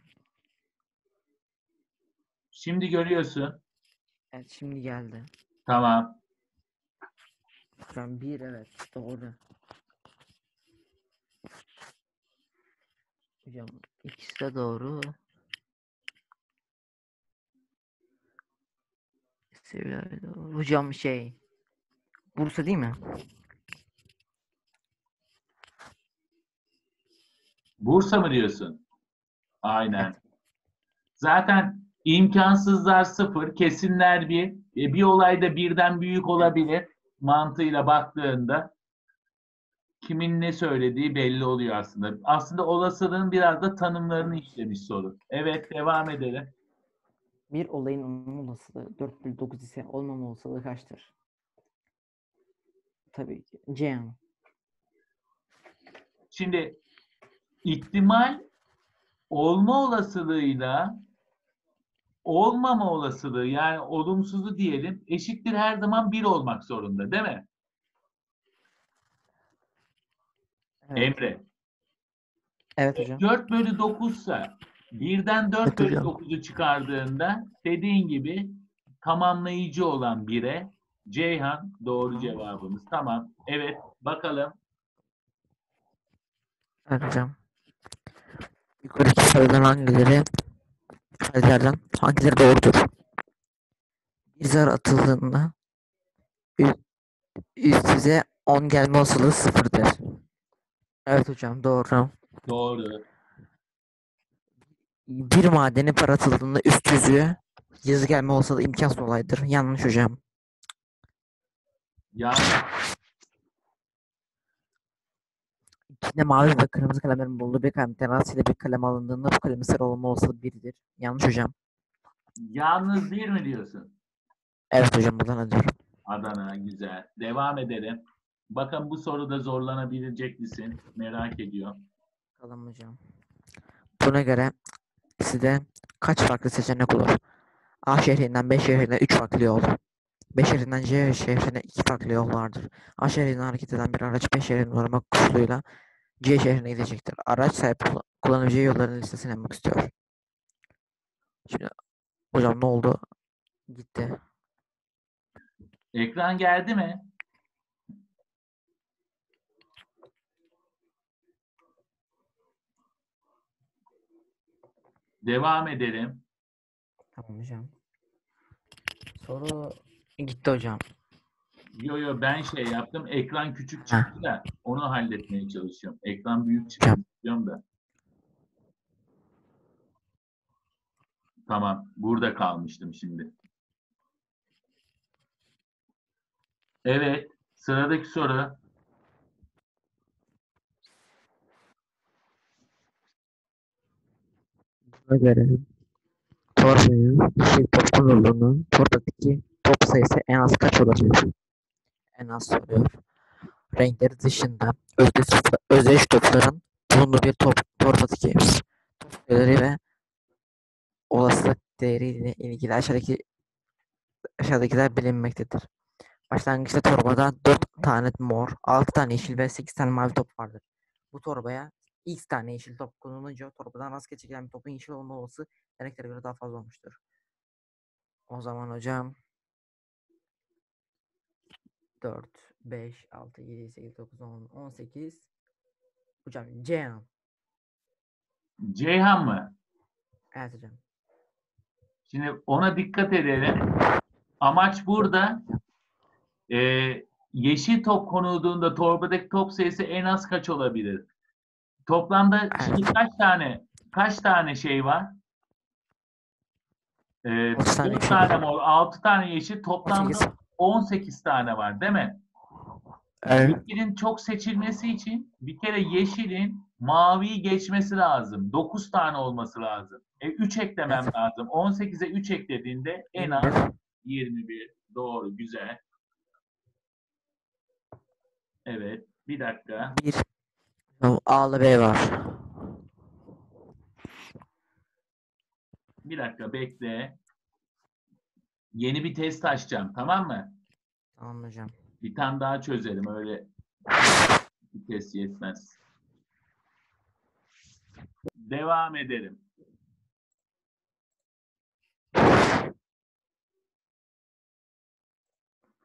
Şimdi görüyorsun. Evet şimdi geldi. Tamam. Hocam bir evet doğru. Hocam ikisi de doğru. Hocam şey Bursa değil mi? Bursa mı diyorsun? Aynen. Evet. Zaten imkansızlar 0, kesinler 1. Bir olayda birden büyük olabilir. Mantığıyla baktığında kimin ne söylediği belli oluyor aslında. Aslında olasılığın biraz da tanımlarını işlemiş soru. Evet, devam edelim. Bir olayın olma olasılığı 4/9 ise olmama olasılığı kaçtır? Tabii ki. C. Şimdi ihtimal olma olasılığıyla olmama olasılığı yani olumsuzu diyelim eşittir her zaman 1 olmak zorunda değil mi? Evet. Emre. Evet hocam. 4/9 ise 1'den 4/9'u çıkardığında dediğin gibi tamamlayıcı olan 1'e Ceyhan doğru cevabımız. Tamam. Evet. Bakalım. Evet hocam. Yukarıdaki sayıdan hangileri doğrudur? Bir zar atıldığında üst 10 gelme olasılığı 0'dır. Evet hocam doğru. Doğru. Bir madene para atıldığında üst yüzü yazı gelme olasılığı imkansız olaydır. Yanlış hocam. Yani. İçinde mavi ve kırmızı kalemlerin bulunduğu bir kalem terasiyle bir kalem alındığında bu kalemin sarı olma olasılığı 1'dir. Yanlış hocam. Yalnız 1 mi diyorsun? Evet hocam Adana diyorum. Adana güzel. Devam edelim. Bakın bu soruda zorlanabilecek misin? Merak ediyorum. Bakalım hocam. Buna göre size kaç farklı seçenek olur? A şehrinden B şehrine 3 farklı yol. B şehrinden C şehrine 2 farklı yol vardır. A şehrinden hareket eden bir araç B şehrinin uğrama koşuluyla C şehrine gidecektir. Araç sahip kullanabileceği yolların listesini yapmak istiyor. Şimdi hocam ne oldu? Gitti. Ekran geldi mi? Devam edelim. Tamam hocam. Soru gitti hocam. Yo ben şey yaptım. Ekran küçük çıktı da onu halletmeye çalışıyorum. Ekran büyük çıktı diyorum da. Tamam. Burada kalmıştım şimdi. Evet. Sıradaki soru. Buna göre torbanın bir topun olduğunu, torbadaki top sayısı en az kaç olacak? En az soruyor. Renkleri dışında özdeş topların bulunduğu bir torbadaki top sayıları ve olasılık değeriyle ilgili aşağıdakiler bilinmektedir. Başlangıçta torbada 4 tane mor, 6 tane yeşil ve 8 tane mavi top vardır. Bu torbaya X tane yeşil top konulunca torbadan rastgele çekilen bir topun yeşil olma olasılığı deneklere göre daha fazla olmuştur. O zaman hocam 4, 5, 6, 7, 8, 9, 10, 18 hocam Ceyhan. Ceyhan mı? Evet hocam. Şimdi ona dikkat edelim. Amaç burada yeşil top konulduğunda torbadaki top sayısı en az kaç olabilir? Toplamda şimdi kaç tane şey var? 4 tane mor, 6 tane yeşil. Toplamda 18 tane var değil mi? Evet. Yeşilin çok seçilmesi için bir kere yeşilin maviyi geçmesi lazım. 9 tane olması lazım. 3 eklemem lazım. 18'e 3 eklediğinde en az 21. Doğru, güzel. Evet. Bir dakika. Bir. A'lı B var. Bir dakika bekle. Yeni bir test açacağım. Tamam mı? Tamam hocam. Bir tane daha çözelim. Öyle bir test yetmez. Devam edelim.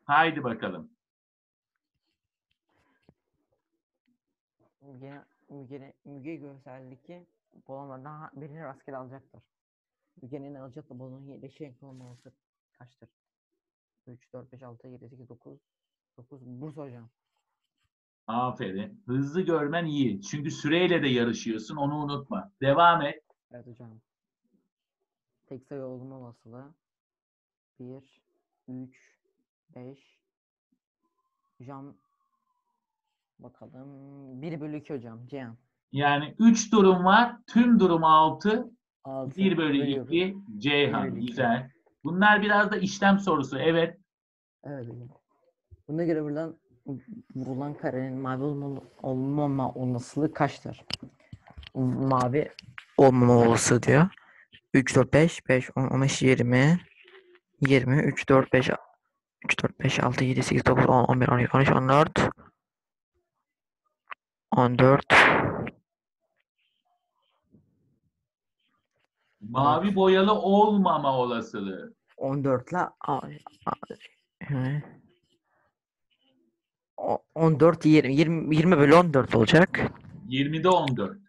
Haydi bakalım. Müge görseldi ki Bolon'dan birini rastgele alacaktır. Müge'nin alacakla Bolon'un yerleşik enkılma olması kaçtır? 3, 4, 5, 6, 7, 8, 9, 9. Burs hocam. Aferin. Hızlı görmen iyi. Çünkü süreyle de yarışıyorsun. Onu unutma. Devam et. Evet hocam. Tek sayı olma olasılığı 1, 3, 5. Hocam bakalım. 1 bölü 2 hocam. Cihan. Yani 3 durum var. Tüm durum 6. 1 bölü 2. Ceyhan. Güzel. Bunlar biraz da işlem sorusu. Evet. Evet hocam. Buna göre buradan vurulan karenin mavi olmama olasılığı kaçtır? Mavi olmama olasılığı diyor. 3, 4, 5, 5, 10, 15, 20, 20, 3, 4, 5, 3, 4, 5, 6, 7, 8, 9, 10, 11, 12, 13, 14, 14. Mavi boyalı olmama olasılığı. 14'la 14, 20 bölü 14 olacak. 20'de 14.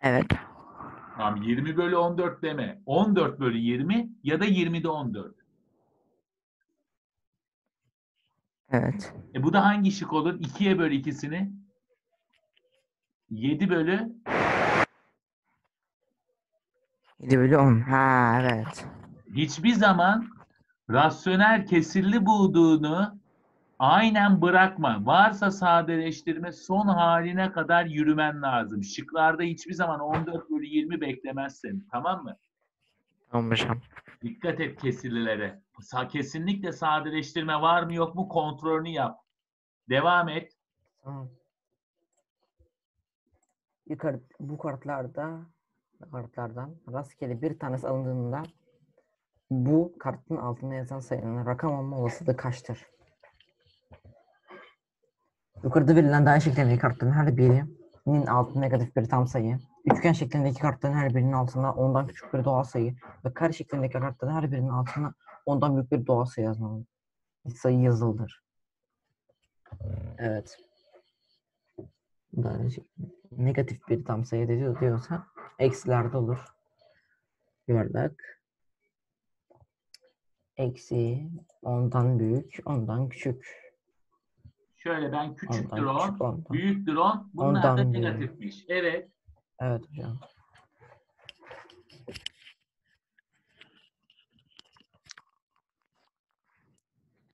Evet. Tamam, 20 bölü 14 deme. 14 bölü 20 ya da 20'de 14. Evet. Bu da hangi şık olur? 2'ye böl ikisini. 7 bölü 10. Ha evet. Hiçbir zaman rasyonel kesirli bulduğunu aynen bırakma. Varsa sadeleştirme, son haline kadar yürümen lazım. Şıklarda hiçbir zaman 14 bölü 20 beklemezsin. Tamam mı? Tamam hocam. Dikkat et kesirlilere. Kesinlikle sadeleştirme var mı yok mu kontrolünü yap. Devam et. Tamam. Bu kartlardan rastgele bir tanesi alındığında bu kartın altında yazan sayının rakam olma olasılığı kaçtır? Yukarıda verilen daire şeklindeki kartların her birinin altında negatif bir tam sayı, üçgen şeklindeki kartların her birinin altında ondan küçük bir doğal sayı ve kare şeklindeki kartların her birinin altında ondan büyük bir doğal sayı yazmalı. Bir sayı yazılır. Evet. Daire şeklinde. Negatif bir tam sayı diyorsa eksilerde olur. Yuvarlak. Eksi ondan büyük, ondan küçük. Şöyle ben küçüktür o, büyüktür o. Bunlar da negatifmiş. Evet. Evet hocam.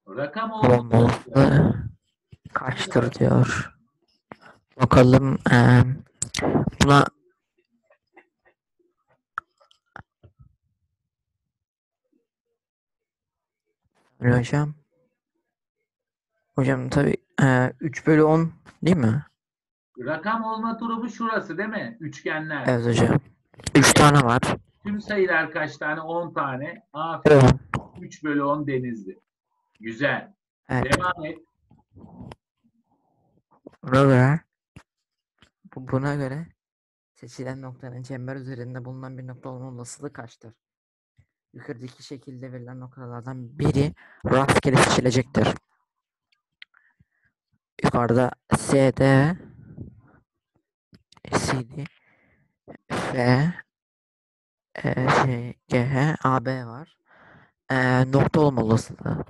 Rakam oldu. Kaçtır diyor. Bakalım buna hocam. Hocam tabii 3 bölü 10 değil mi? Rakam olma durumu şurası değil mi? Üçgenler. Evet hocam. 3 tane var. Tüm sayılar kaç tane? 10 tane. Aferin. Evet. 3 bölü 10 Denizli. Güzel. Evet. Devam et. Buna göre seçilen noktanın çember üzerinde bulunan bir nokta olma olasılığı kaçtır? Yukarıdaki şekilde verilen noktalardan biri rastgele seçilecektir. Yukarıda SD, CD, F, GH, AB var. Nokta olma olasılığı.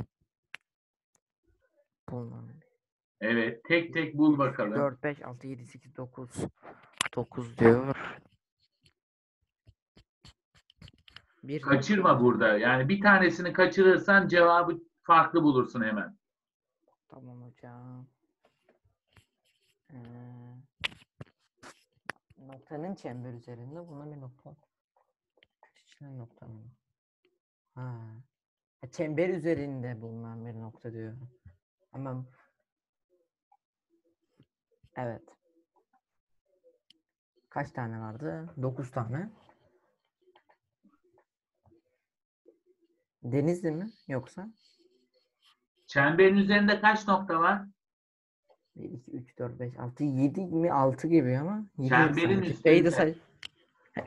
Evet, tek tek bul bakalım. 4, 5, 6, 7, 8, 9. 9 diyor. Bir kaçırma nokta. Burada. Yani bir tanesini kaçırırsan cevabı farklı bulursun hemen. Tamam hocam. Noktanın çember üzerinde buna bir nokta. Seçilen nokta mı? Ha. Çember üzerinde bulunan bir nokta diyor. Tamam. Evet. Kaç tane vardı? 9 tane. Denizli mi yoksa? Çemberin üzerinde kaç nokta var? 1, 2, 3, 4, 5, 6, 7 mi? 6 gibi ama. Çemberin üstünde.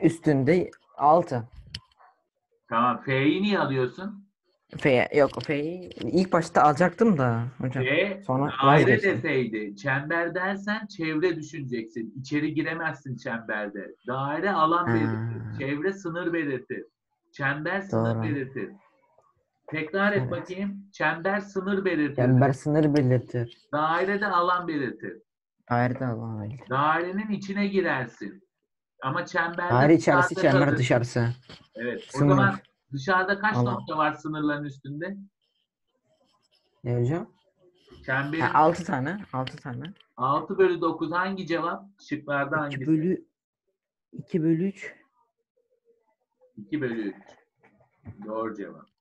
Üstünde 6. Tamam. F'yi niye alıyorsun? F'yi ilk başta alacaktım da hocam. Sonra daire de F'ydi. Çember dersen çevre düşüneceksin. İçeri giremezsin çemberde. Daire alan belirtir. Çevre sınır belirtir. Çember sınır belirtir. Tekrar et bakayım. Çember sınır belirtir. Çember sınır belirtir. Daire de alan belirtir. Daire de alan belirtir. Dairenin içine girersin. Ama çemberde... Daire içerisi, çember dışarısı. Evet. Sınır. O zaman dışarıda kaç nokta var sınırların üstünde? Ne hocam? Çemberin... 6 tane. 6 tane. 6/9 hangi cevap? Şıklarda hangisi? 2/3. 2/3. Doğru cevap.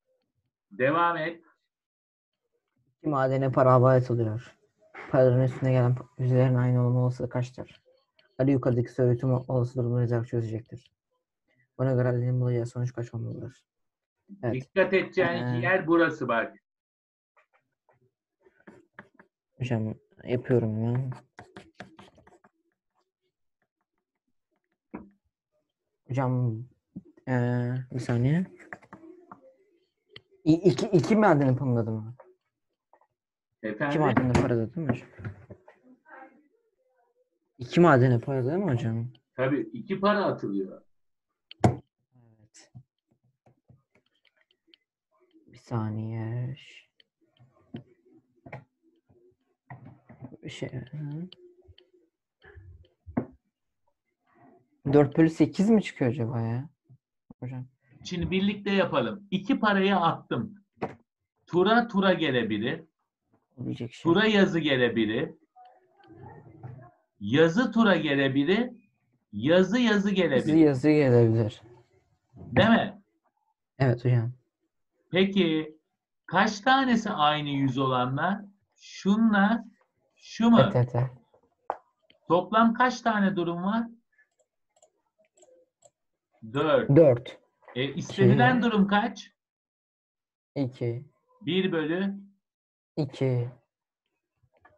Devam et. 2 madene para havayet oluyor. Paraların üstüne gelen yüzlerin aynı olma olasılığı kaçtır? Ali yukarıdaki soru tüm olası durumları izah çözecektir. Buna göre Ali'nin bulacağı sonuç kaç olmalıdır? Evet. Dikkat edeceğin yer burası bak. Hocam yapıyorum ya. Hocam bir saniye. 2 madenin parası mı? Efendim? 2 madenin parası değil mi hocam? 2 madenin parası değil mi hocam? Tabii. 2 para atılıyor. Evet. Bir saniye. Bir şey. 4/8 mi çıkıyor acaba ya? Hocam. Şimdi birlikte yapalım. 2 parayı attım. Tura gelebilir. Tura yazı gelebilir. Yazı tura gelebilir. Yazı gelebilir. Yazı gelebilir. Değil mi? Evet hocam. Peki kaç tanesi aynı yüz olanlar? Şunlar, şu mu? Evet. Toplam kaç tane durum var? 4. İstenilen durum kaç? 2. 1/2.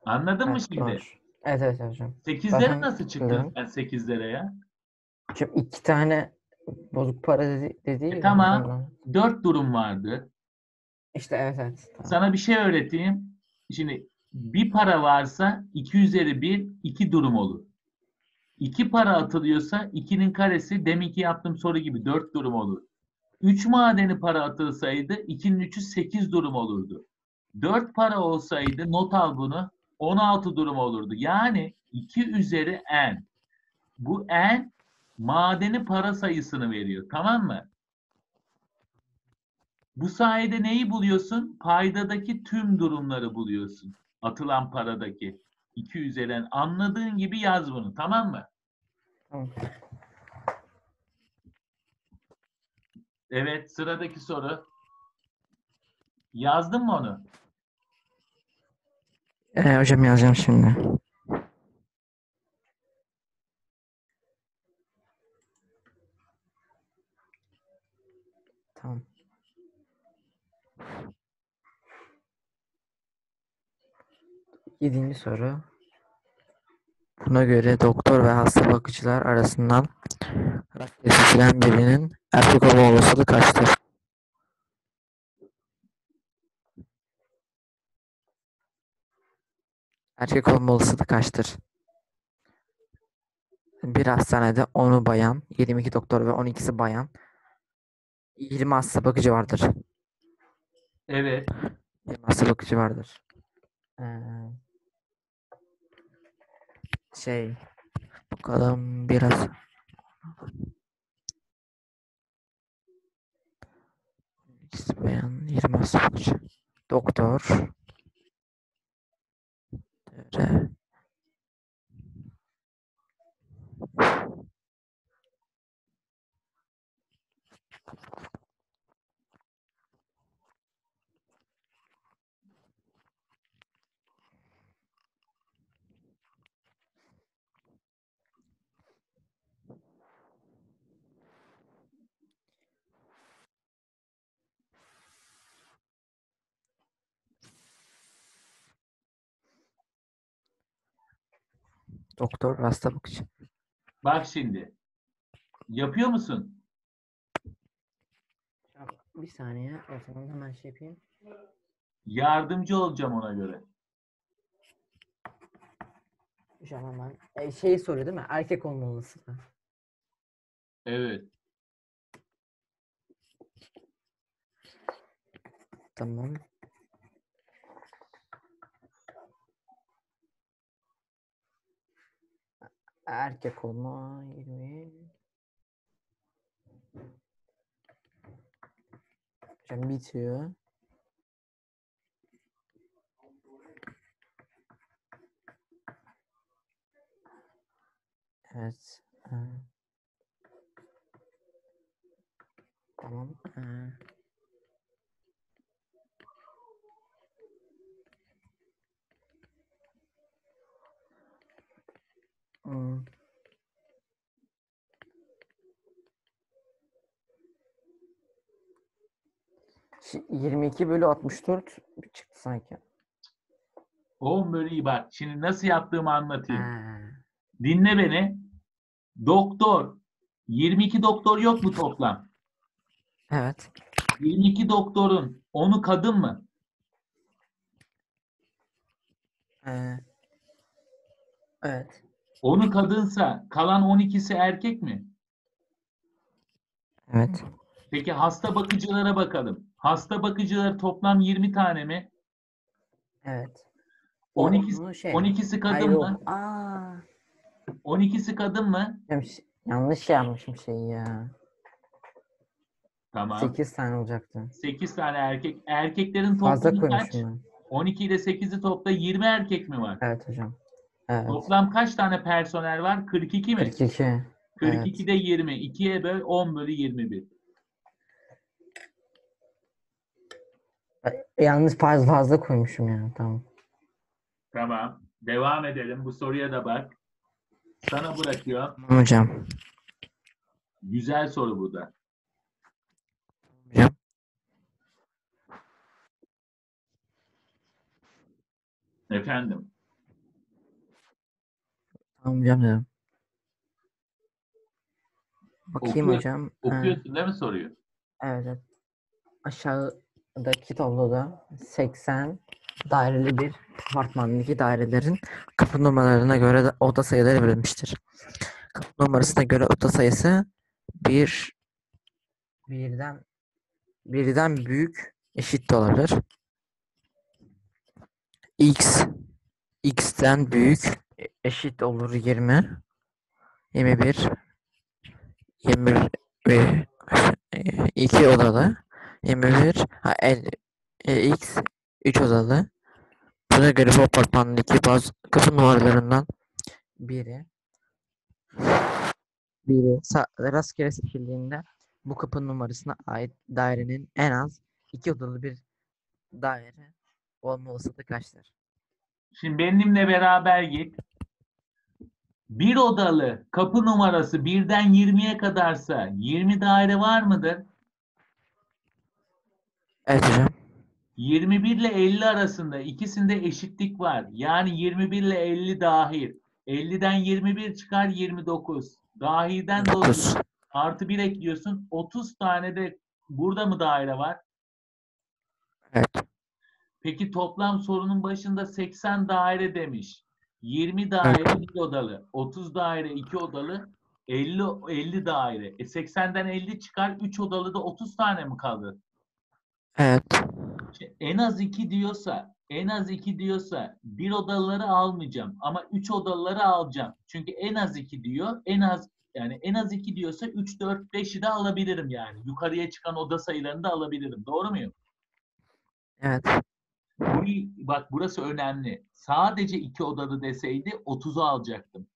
Anladın mı şimdi? Doğru. Evet hocam. 8'lere nasıl çıktın sen 8'lere ya? Hocam 2 tane bozuk para dedi. Tamam. 4 durum vardı. İşte evet. Tamam. Sana bir şey öğreteyim. Şimdi bir para varsa 2/1 2 durum olur. 2 para atılıyorsa 2'nin karesi deminki yaptığım soru gibi 4 durum olur. 3 madeni para atılsaydı 2'nin 3'ü 8 durum olurdu. 4 para olsaydı not al bunu 16 durum olurdu. Yani 2/n. Bu n madeni para sayısını veriyor. Tamam mı? Bu sayede neyi buluyorsun? Paydadaki tüm durumları buluyorsun. Atılan paradaki. 2/n. Anladığın gibi yaz bunu. Tamam mı? Evet. Sıradaki soru. Yazdın mı onu? Hocam yazacağım şimdi. Tamam. Yedinci soru. Buna göre doktor ve hasta bakıcılar arasından rastgele seçilen birinin erkek olma olasılığı kaçtır? Erkek olma olasılığı kaçtır? Bir hastanede 10'u bayan, 22 doktor ve 12'si bayan, 20 hasta bakıcı vardır. Evet. 20 hasta bakıcı vardır. Bakalım biraz. Bayan 20 bakıcı. Doktor. Doktor hastalık için. Bak şimdi. Yapıyor musun? Bir saniye. O zaman hemen şey yapayım. Yardımcı olacağım ona göre. Canım ben. Şeyi soruyor değil mi? Erkek olmalısın. Evet. Tamam. Erkek olma 20. Hocam bitiyor. Evet. Tamam. Şimdi 22/64 çıktı sanki. 10 bölü iyi bak. Şimdi nasıl yaptığımı anlatayım. Dinle beni. Doktor. 22 doktor yok mu toplam? Evet. 22 doktorun 10'u kadın mı? Evet. 10'u kadınsa kalan 12'si erkek mi? Evet. Peki hasta bakıcılara bakalım. Hasta bakıcılar toplam 20 tane mi? Evet. 12'si kadın mı? 12'si kadın mı? Yanlış yapmışım şeyi ya. Tamam. 8 tane olacaktı. 8 tane erkek. Erkeklerin toplamı kaç? 12 ile 8'i topla 20 erkek mi var? Evet hocam. Evet. Toplam kaç tane personel var? 42 mi? 42. 42'de evet. 20. 2'ye böl 10/21. Yalnız fazla koymuşum yani. Tamam. Tamam. Devam edelim. Bu soruya da bak. Sana bırakıyorum. Hocam. Güzel soru bu da. Hocam. Efendim. Tamam hocam dedim. Bakayım hocam. Okuyorsun değil mi soruyor? Evet. Aşağıdaki tabloda 80 daireli bir apartmandaki dairelerin kapı numaralarına göre oda sayıları verilmiştir. Kapı numarasına göre oda sayısı birden büyük eşit de olabilir. X'den büyük eşit olur 20, 21, 21 2 odalı, 21 x 3 odalı. Buna göre bu apartmandaki bazı kapı numaralarından biri rastgele seçildiğinde bu kapı numarasına ait dairenin en az 2 odalı bir daire olma olasılığı kaçtır? Şimdi benimle beraber git. Bir odalı kapı numarası birden 20'ye kadarsa 20 daire var mıdır? Evet hocam. 21 ile 50 arasında ikisinde eşitlik var. Yani 21 ile 50 dahil. 50'den 21 çıkar 29. Dahilden 9. Artı 1 ekliyorsun. 30 tane de burada mı daire var? Evet. Peki toplam sorunun başında 80 daire demiş. 20 daire 1 odalı, 30 daire 2 odalı, 50 daire. 80'den 50 çıkar, 3 odalı da 30 tane mi kaldı? Evet. En az 2 diyorsa 1 odalıları almayacağım ama 3 odalıları alacağım. Çünkü en az 2 diyor. En az 2 diyorsa 3 4 5'i de alabilirim yani. Yukarıya çıkan oda sayılarını da alabilirim. Doğru muyum? Evet. Bak burası önemli. Sadece 2 odalı deseydi 30'u alacaktım.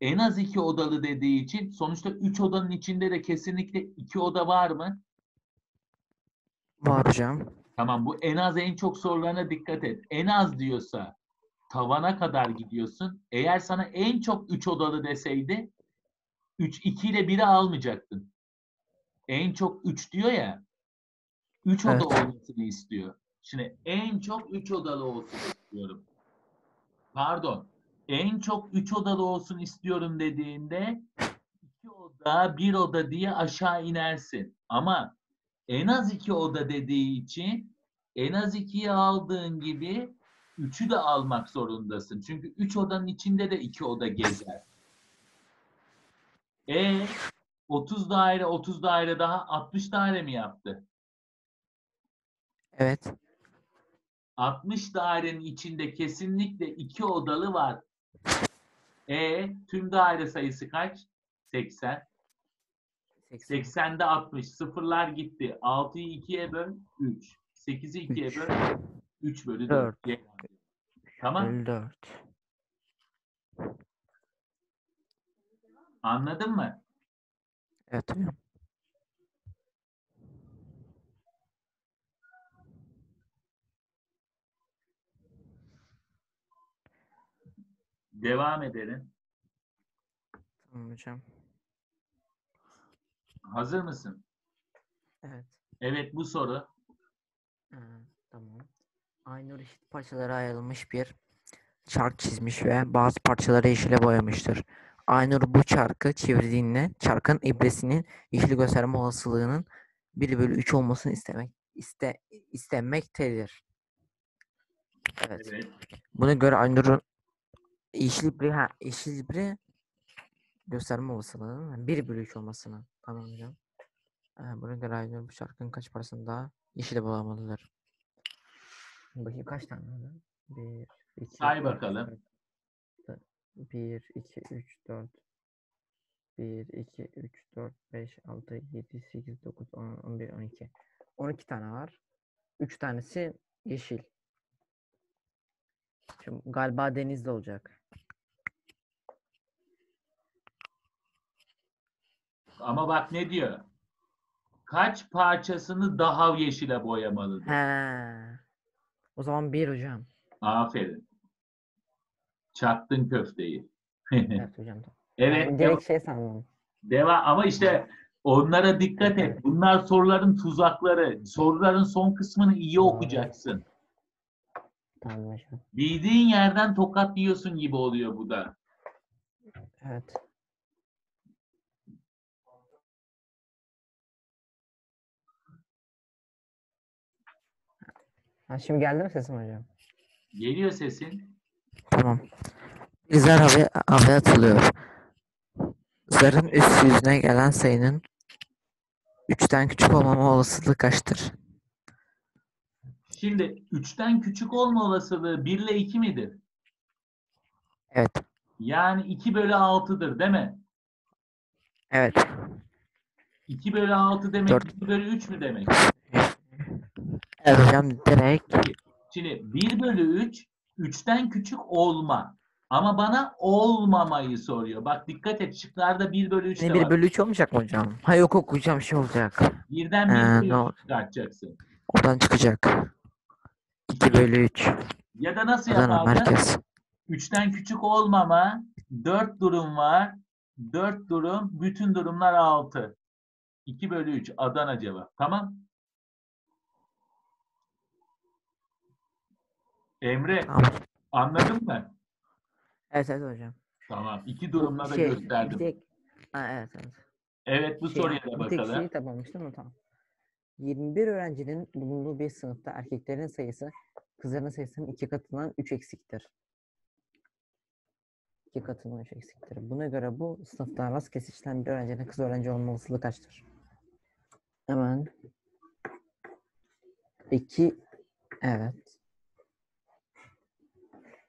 En az 2 odalı dediği için sonuçta 3 odanın içinde de kesinlikle 2 oda var mı? Var hocam. Tamam, bu en az en çok sorularına dikkat et. En az diyorsa tavana kadar gidiyorsun. Eğer sana en çok 3 odalı deseydi 2 ile 1'i almayacaktın. En çok 3 diyor ya. 3 oda olmasını istiyor. Şimdi en çok 3 odalı olsun istiyorum. Pardon. en çok 3 odalı olsun istiyorum dediğinde 2 oda, 1 oda diye aşağı inersin. Ama en az 2 oda dediği için en az 2'yi aldığın gibi 3'ü de almak zorundasın. Çünkü 3 odanın içinde de 2 oda gezer. 30 daire, 30 daire daha 60 daire mi yaptı? Evet. 60 dairenin içinde kesinlikle 2 odalı var. Tüm daire sayısı kaç? 80. 80'de 60. Sıfırlar gitti. 6'yı 2'ye böl 3. 8'i 2'ye böl 3 bölü 4. Tamam. 4. Anladın mı? Evet. Devam edelim. Tamam hocam. Hazır mısın? Evet. Evet, bu soru. Tamam. Aynur eşit parçalara ayrılmış bir çark çizmiş ve bazı parçaları yeşile boyamıştır. Aynur bu çarkı çevirdiğinde çarkın ibresinin yeşil gösterme olasılığının 1/3 olmasını istenmektedir. Evet. Buna göre Aynur'un yeşil ibre gösterme olasılığının 1/3 olmasını. Tamam hocam. Buna göre Aynur bu çarkın kaç parçasını daha yeşile bulamalıdır. Bakayım kaç tane? 1, 2, say bakalım. 1, 2, 3, 4 1, 2, 3, 4, 5, 6, 7, 8, 9, 10, 11, 12 12 tane var. 3 tanesi yeşil. Şimdi galiba denizli olacak. Ama bak ne diyor? Kaç parçasını daha yeşile boyamalıdır? O zaman 1 hocam. Aferin. Çaktın köfteyi. Evet hocam. Evet. Direkt şey sandım. Devam. Ama işte onlara dikkat et. Bunlar soruların tuzakları. Soruların son kısmını iyi okuyacaksın. Tamam hocam. Bildiğin yerden tokat yiyorsun gibi oluyor bu da. Evet. Şimdi geldi mi sesim hocam? Geliyor sesin. Tamam. Bir zar havaya atılıyor. Zarın üst yüzüne gelen sayının 3'ten küçük olmama olasılığı kaçtır? Şimdi 3'ten küçük olma olasılığı 1 ile 2 midir? Evet. Yani 2/6'dır değil mi? Evet. 2/6 demek 4. 2/3 mü demek? Evet hocam, direkt. Şimdi 1/3 3'ten küçük olma. Ama bana olmamayı soruyor. Bak dikkat et, şıklarda 1/3 de var. 1/3 olmayacak mı hocam? Hayır, yok okuyacağım, şey olacak. 1'den 1/3 çıkartacaksın. Oradan çıkacak. 2/3. Ya da nasıl yapardın? 3'ten küçük olmama 4 durum var. 4 durum, bütün durumlar 6. 2/3 Adana cevap. Tamam. Emre, tamam. Anladın mı? Evet, evet hocam. Tamam, iki durumla da gösterdim. Evet, evet. Evet, bu soruya da bakalım. Şeyi tamamlamıştım mı? Tamam. 21 öğrencinin bulunduğu bir sınıfta erkeklerin sayısı kızların sayısının 2 katından 3 eksiktir. 2 katından 3 eksiktir. Buna göre bu sınıftan rastgele seçilen bir öğrencinin kız öğrenci olma olasılığı kaçtır? Hemen. 2, evet.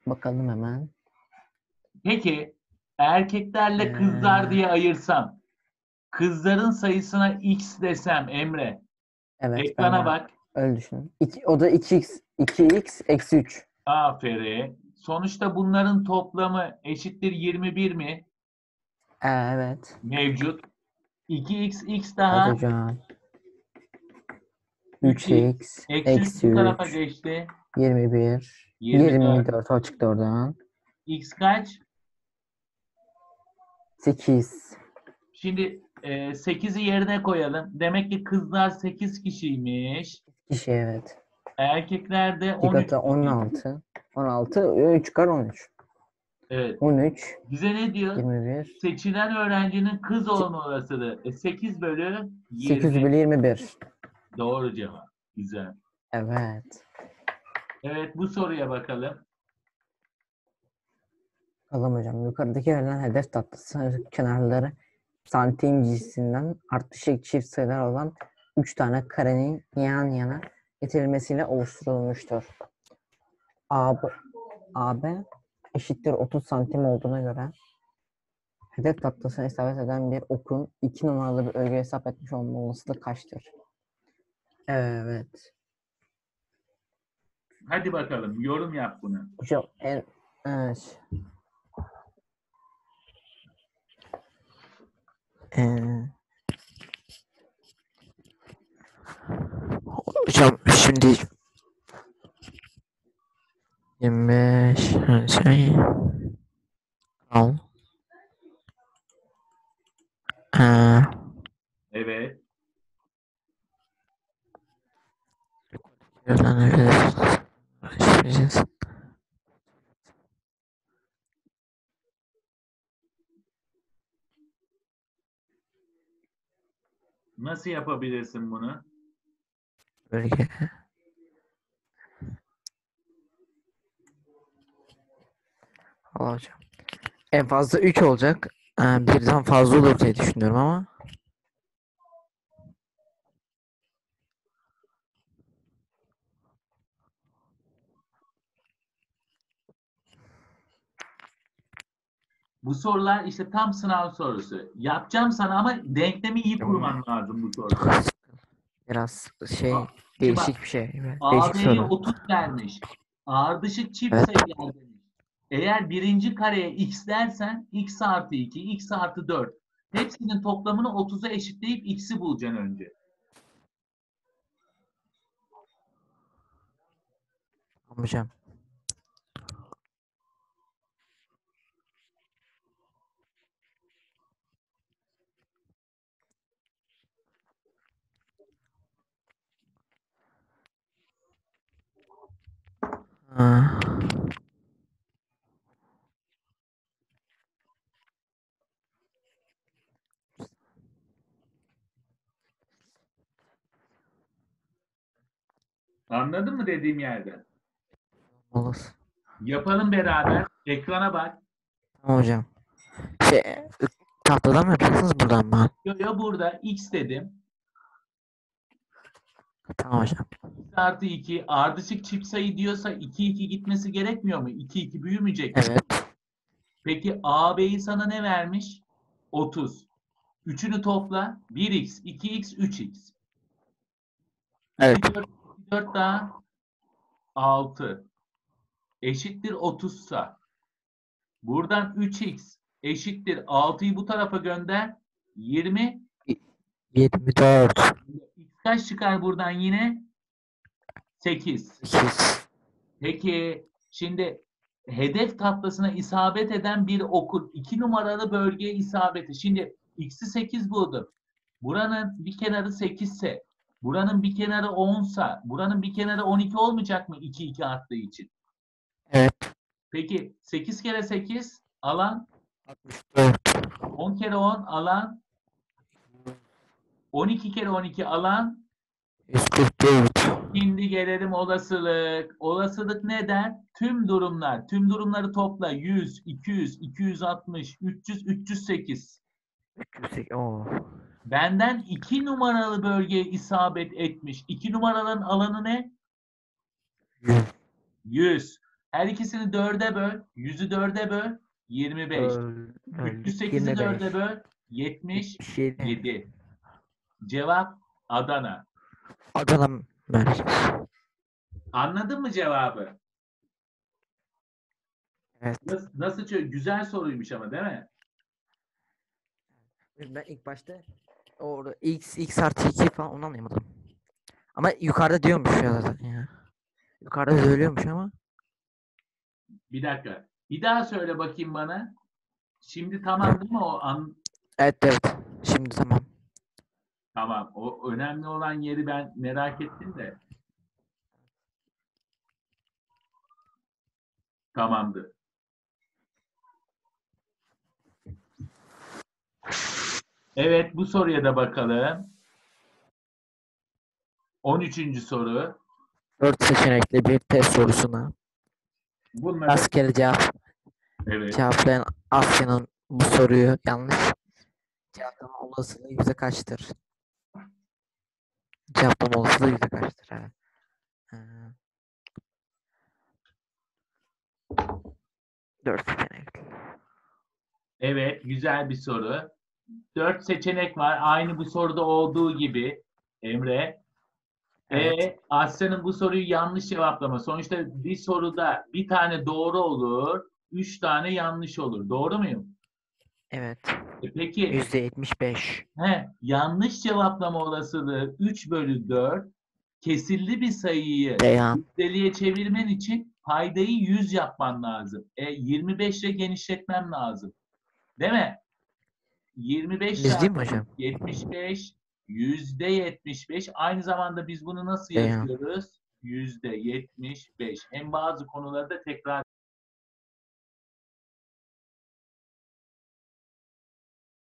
Bakalım hemen. Peki erkeklerle kızlar diye ayırsam, kızların sayısına x desem Emre. Evet. Ekrana bak. Öyle düşün. O da 2x - 3. Aferin. Sonuçta bunların toplamı eşittir 21 mi? Evet. Mevcut. 2x daha. Evet hocam. 3x - 3. Bu tarafa geçti. 24 o çıktı oradan. X kaç? 8. Şimdi 8'i yerine koyalım. Demek ki kızlar 8 kişiymiş. Kişi, evet. Erkekler de 13. 16. 16 3 kar 13. Evet. 13. Bize ne diyor? 21. Seçilen öğrencinin kız olma olasılığı. 8 bölü 20. 8 bölü 21. Doğru cevap. Güzel. Evet. Evet, bu soruya bakalım. Bakalım hocam. Yukarıdaki verilen hedef tahtası kenarları santim cinsinden artışık çift sayılar olan 3 tane karenin yan yana getirilmesiyle oluşturulmuştur. AB eşittir 30 santim olduğuna göre hedef tahtasına isabet eden bir okun 2 numaralı bir örgü hesap etmiş olma olasılığı kaçtır? Evet. Hadi bakalım, yorum yap bunu. Hocam, evet. Hocam şimdi 25 şey al. Evet. Nasıl yapabilirsin bunu? Bölge. Allah hocam. En fazla 3 olacak. Birden fazla olur diye düşünüyorum ama. Bu sorular işte tam sınav sorusu. Yapacağım sana ama denklemi iyi kurman lazım bu soruda. Biraz şey, değişik bir şey. AB'ye 30 vermiş. Ardışık çift sayılar demiş. Eğer birinci kareye x dersen x artı 2, x artı 4. Hepsinin toplamını 30'a eşitleyip x'i bulacaksın önce. Hocam. Anladın mı dediğim yerde? Olur. Yapalım beraber. Ekrana bak. Hocam. Şey, tahtadan mı yapacaksınız buradan mı? Yok yok, burada x dedim. Tamam hocam. 2 artı 2 ardışık çift sayı diyorsa 2 2 gitmesi gerekmiyor mu? 2 2 büyümeyecek. Evet. Peki AB'yi sana ne vermiş? 30. Üçünü topla. 1x, 2x, 3x. Evet. 4 daha 6 eşittir 30'sa buradan 3x eşittir 6'yı bu tarafa gönder 20 74 kaç çıkar buradan yine 8. Peki şimdi hedef tahtasına isabet eden bir okun 2 numaralı bölgeye isabeti. Şimdi x'i 8 buldum. Buranın bir kenarı 8 ise buranın bir kenarı 10'sa, buranın bir kenarı 12 olmayacak mı 2 2 attığı için? Evet. Peki 8 kere 8 alan 64. 10 kere 10 alan 12 kere 12 alan 144. Şimdi gelelim olasılık. Olasılık ne der? Tüm durumlar. Tüm durumları topla. 100, 200, 260, 300, 308. 308. Oo. Benden 2 numaralı bölgeye isabet etmiş. 2 numaranın alanı ne? 100. 100. Her ikisini 4'e böl. 100'ü 4'e böl. 25. 308'i 4'e böl. 77. Cevap Adana. Adana. Anladın mı cevabı? Evet. Nasıl güzel soruymuş ama değil mi? Ben ilk başta orada x artı 2 falan onu anlayamadım. Ama yukarıda diyormuş ya zaten ya. Yukarıda söylüyormuş ama. Bir dakika. Bir daha söyle bakayım bana. Şimdi tamam değil mi o an? Evet. Şimdi tamam. Tamam. O önemli olan yeri ben merak ettim de. Tamamdır. Evet, bu soruya da bakalım. 13. soru. 4 seçenekli bir test sorusuna bunları rastgele cevaplayan Asya'nın bu soruyu yanlış cevaplama olasılığı yüzde kaçtır? Cevaplama olasılığı yüzde kaçtır? Ha. 4 seçenekli. Evet, güzel bir soru. 4 seçenek var. Aynı bu soruda olduğu gibi Emre. Evet. Asya'nın bu soruyu yanlış cevaplama. Sonuçta bir soruda bir tane doğru olur, 3 tane yanlış olur. Doğru muyum? Evet. Peki. %75. He, yanlış cevaplama olasılığı 3/4 kesirli bir sayıyı yüzdeliğe çevirmen için paydayı 100 yapman lazım. 25 ile genişletmem lazım. Değil mi? 25 değil mi hocam? 75 %75. Aynı zamanda biz bunu nasıl yapıyoruz? %75. Hem bazı konularda tekrar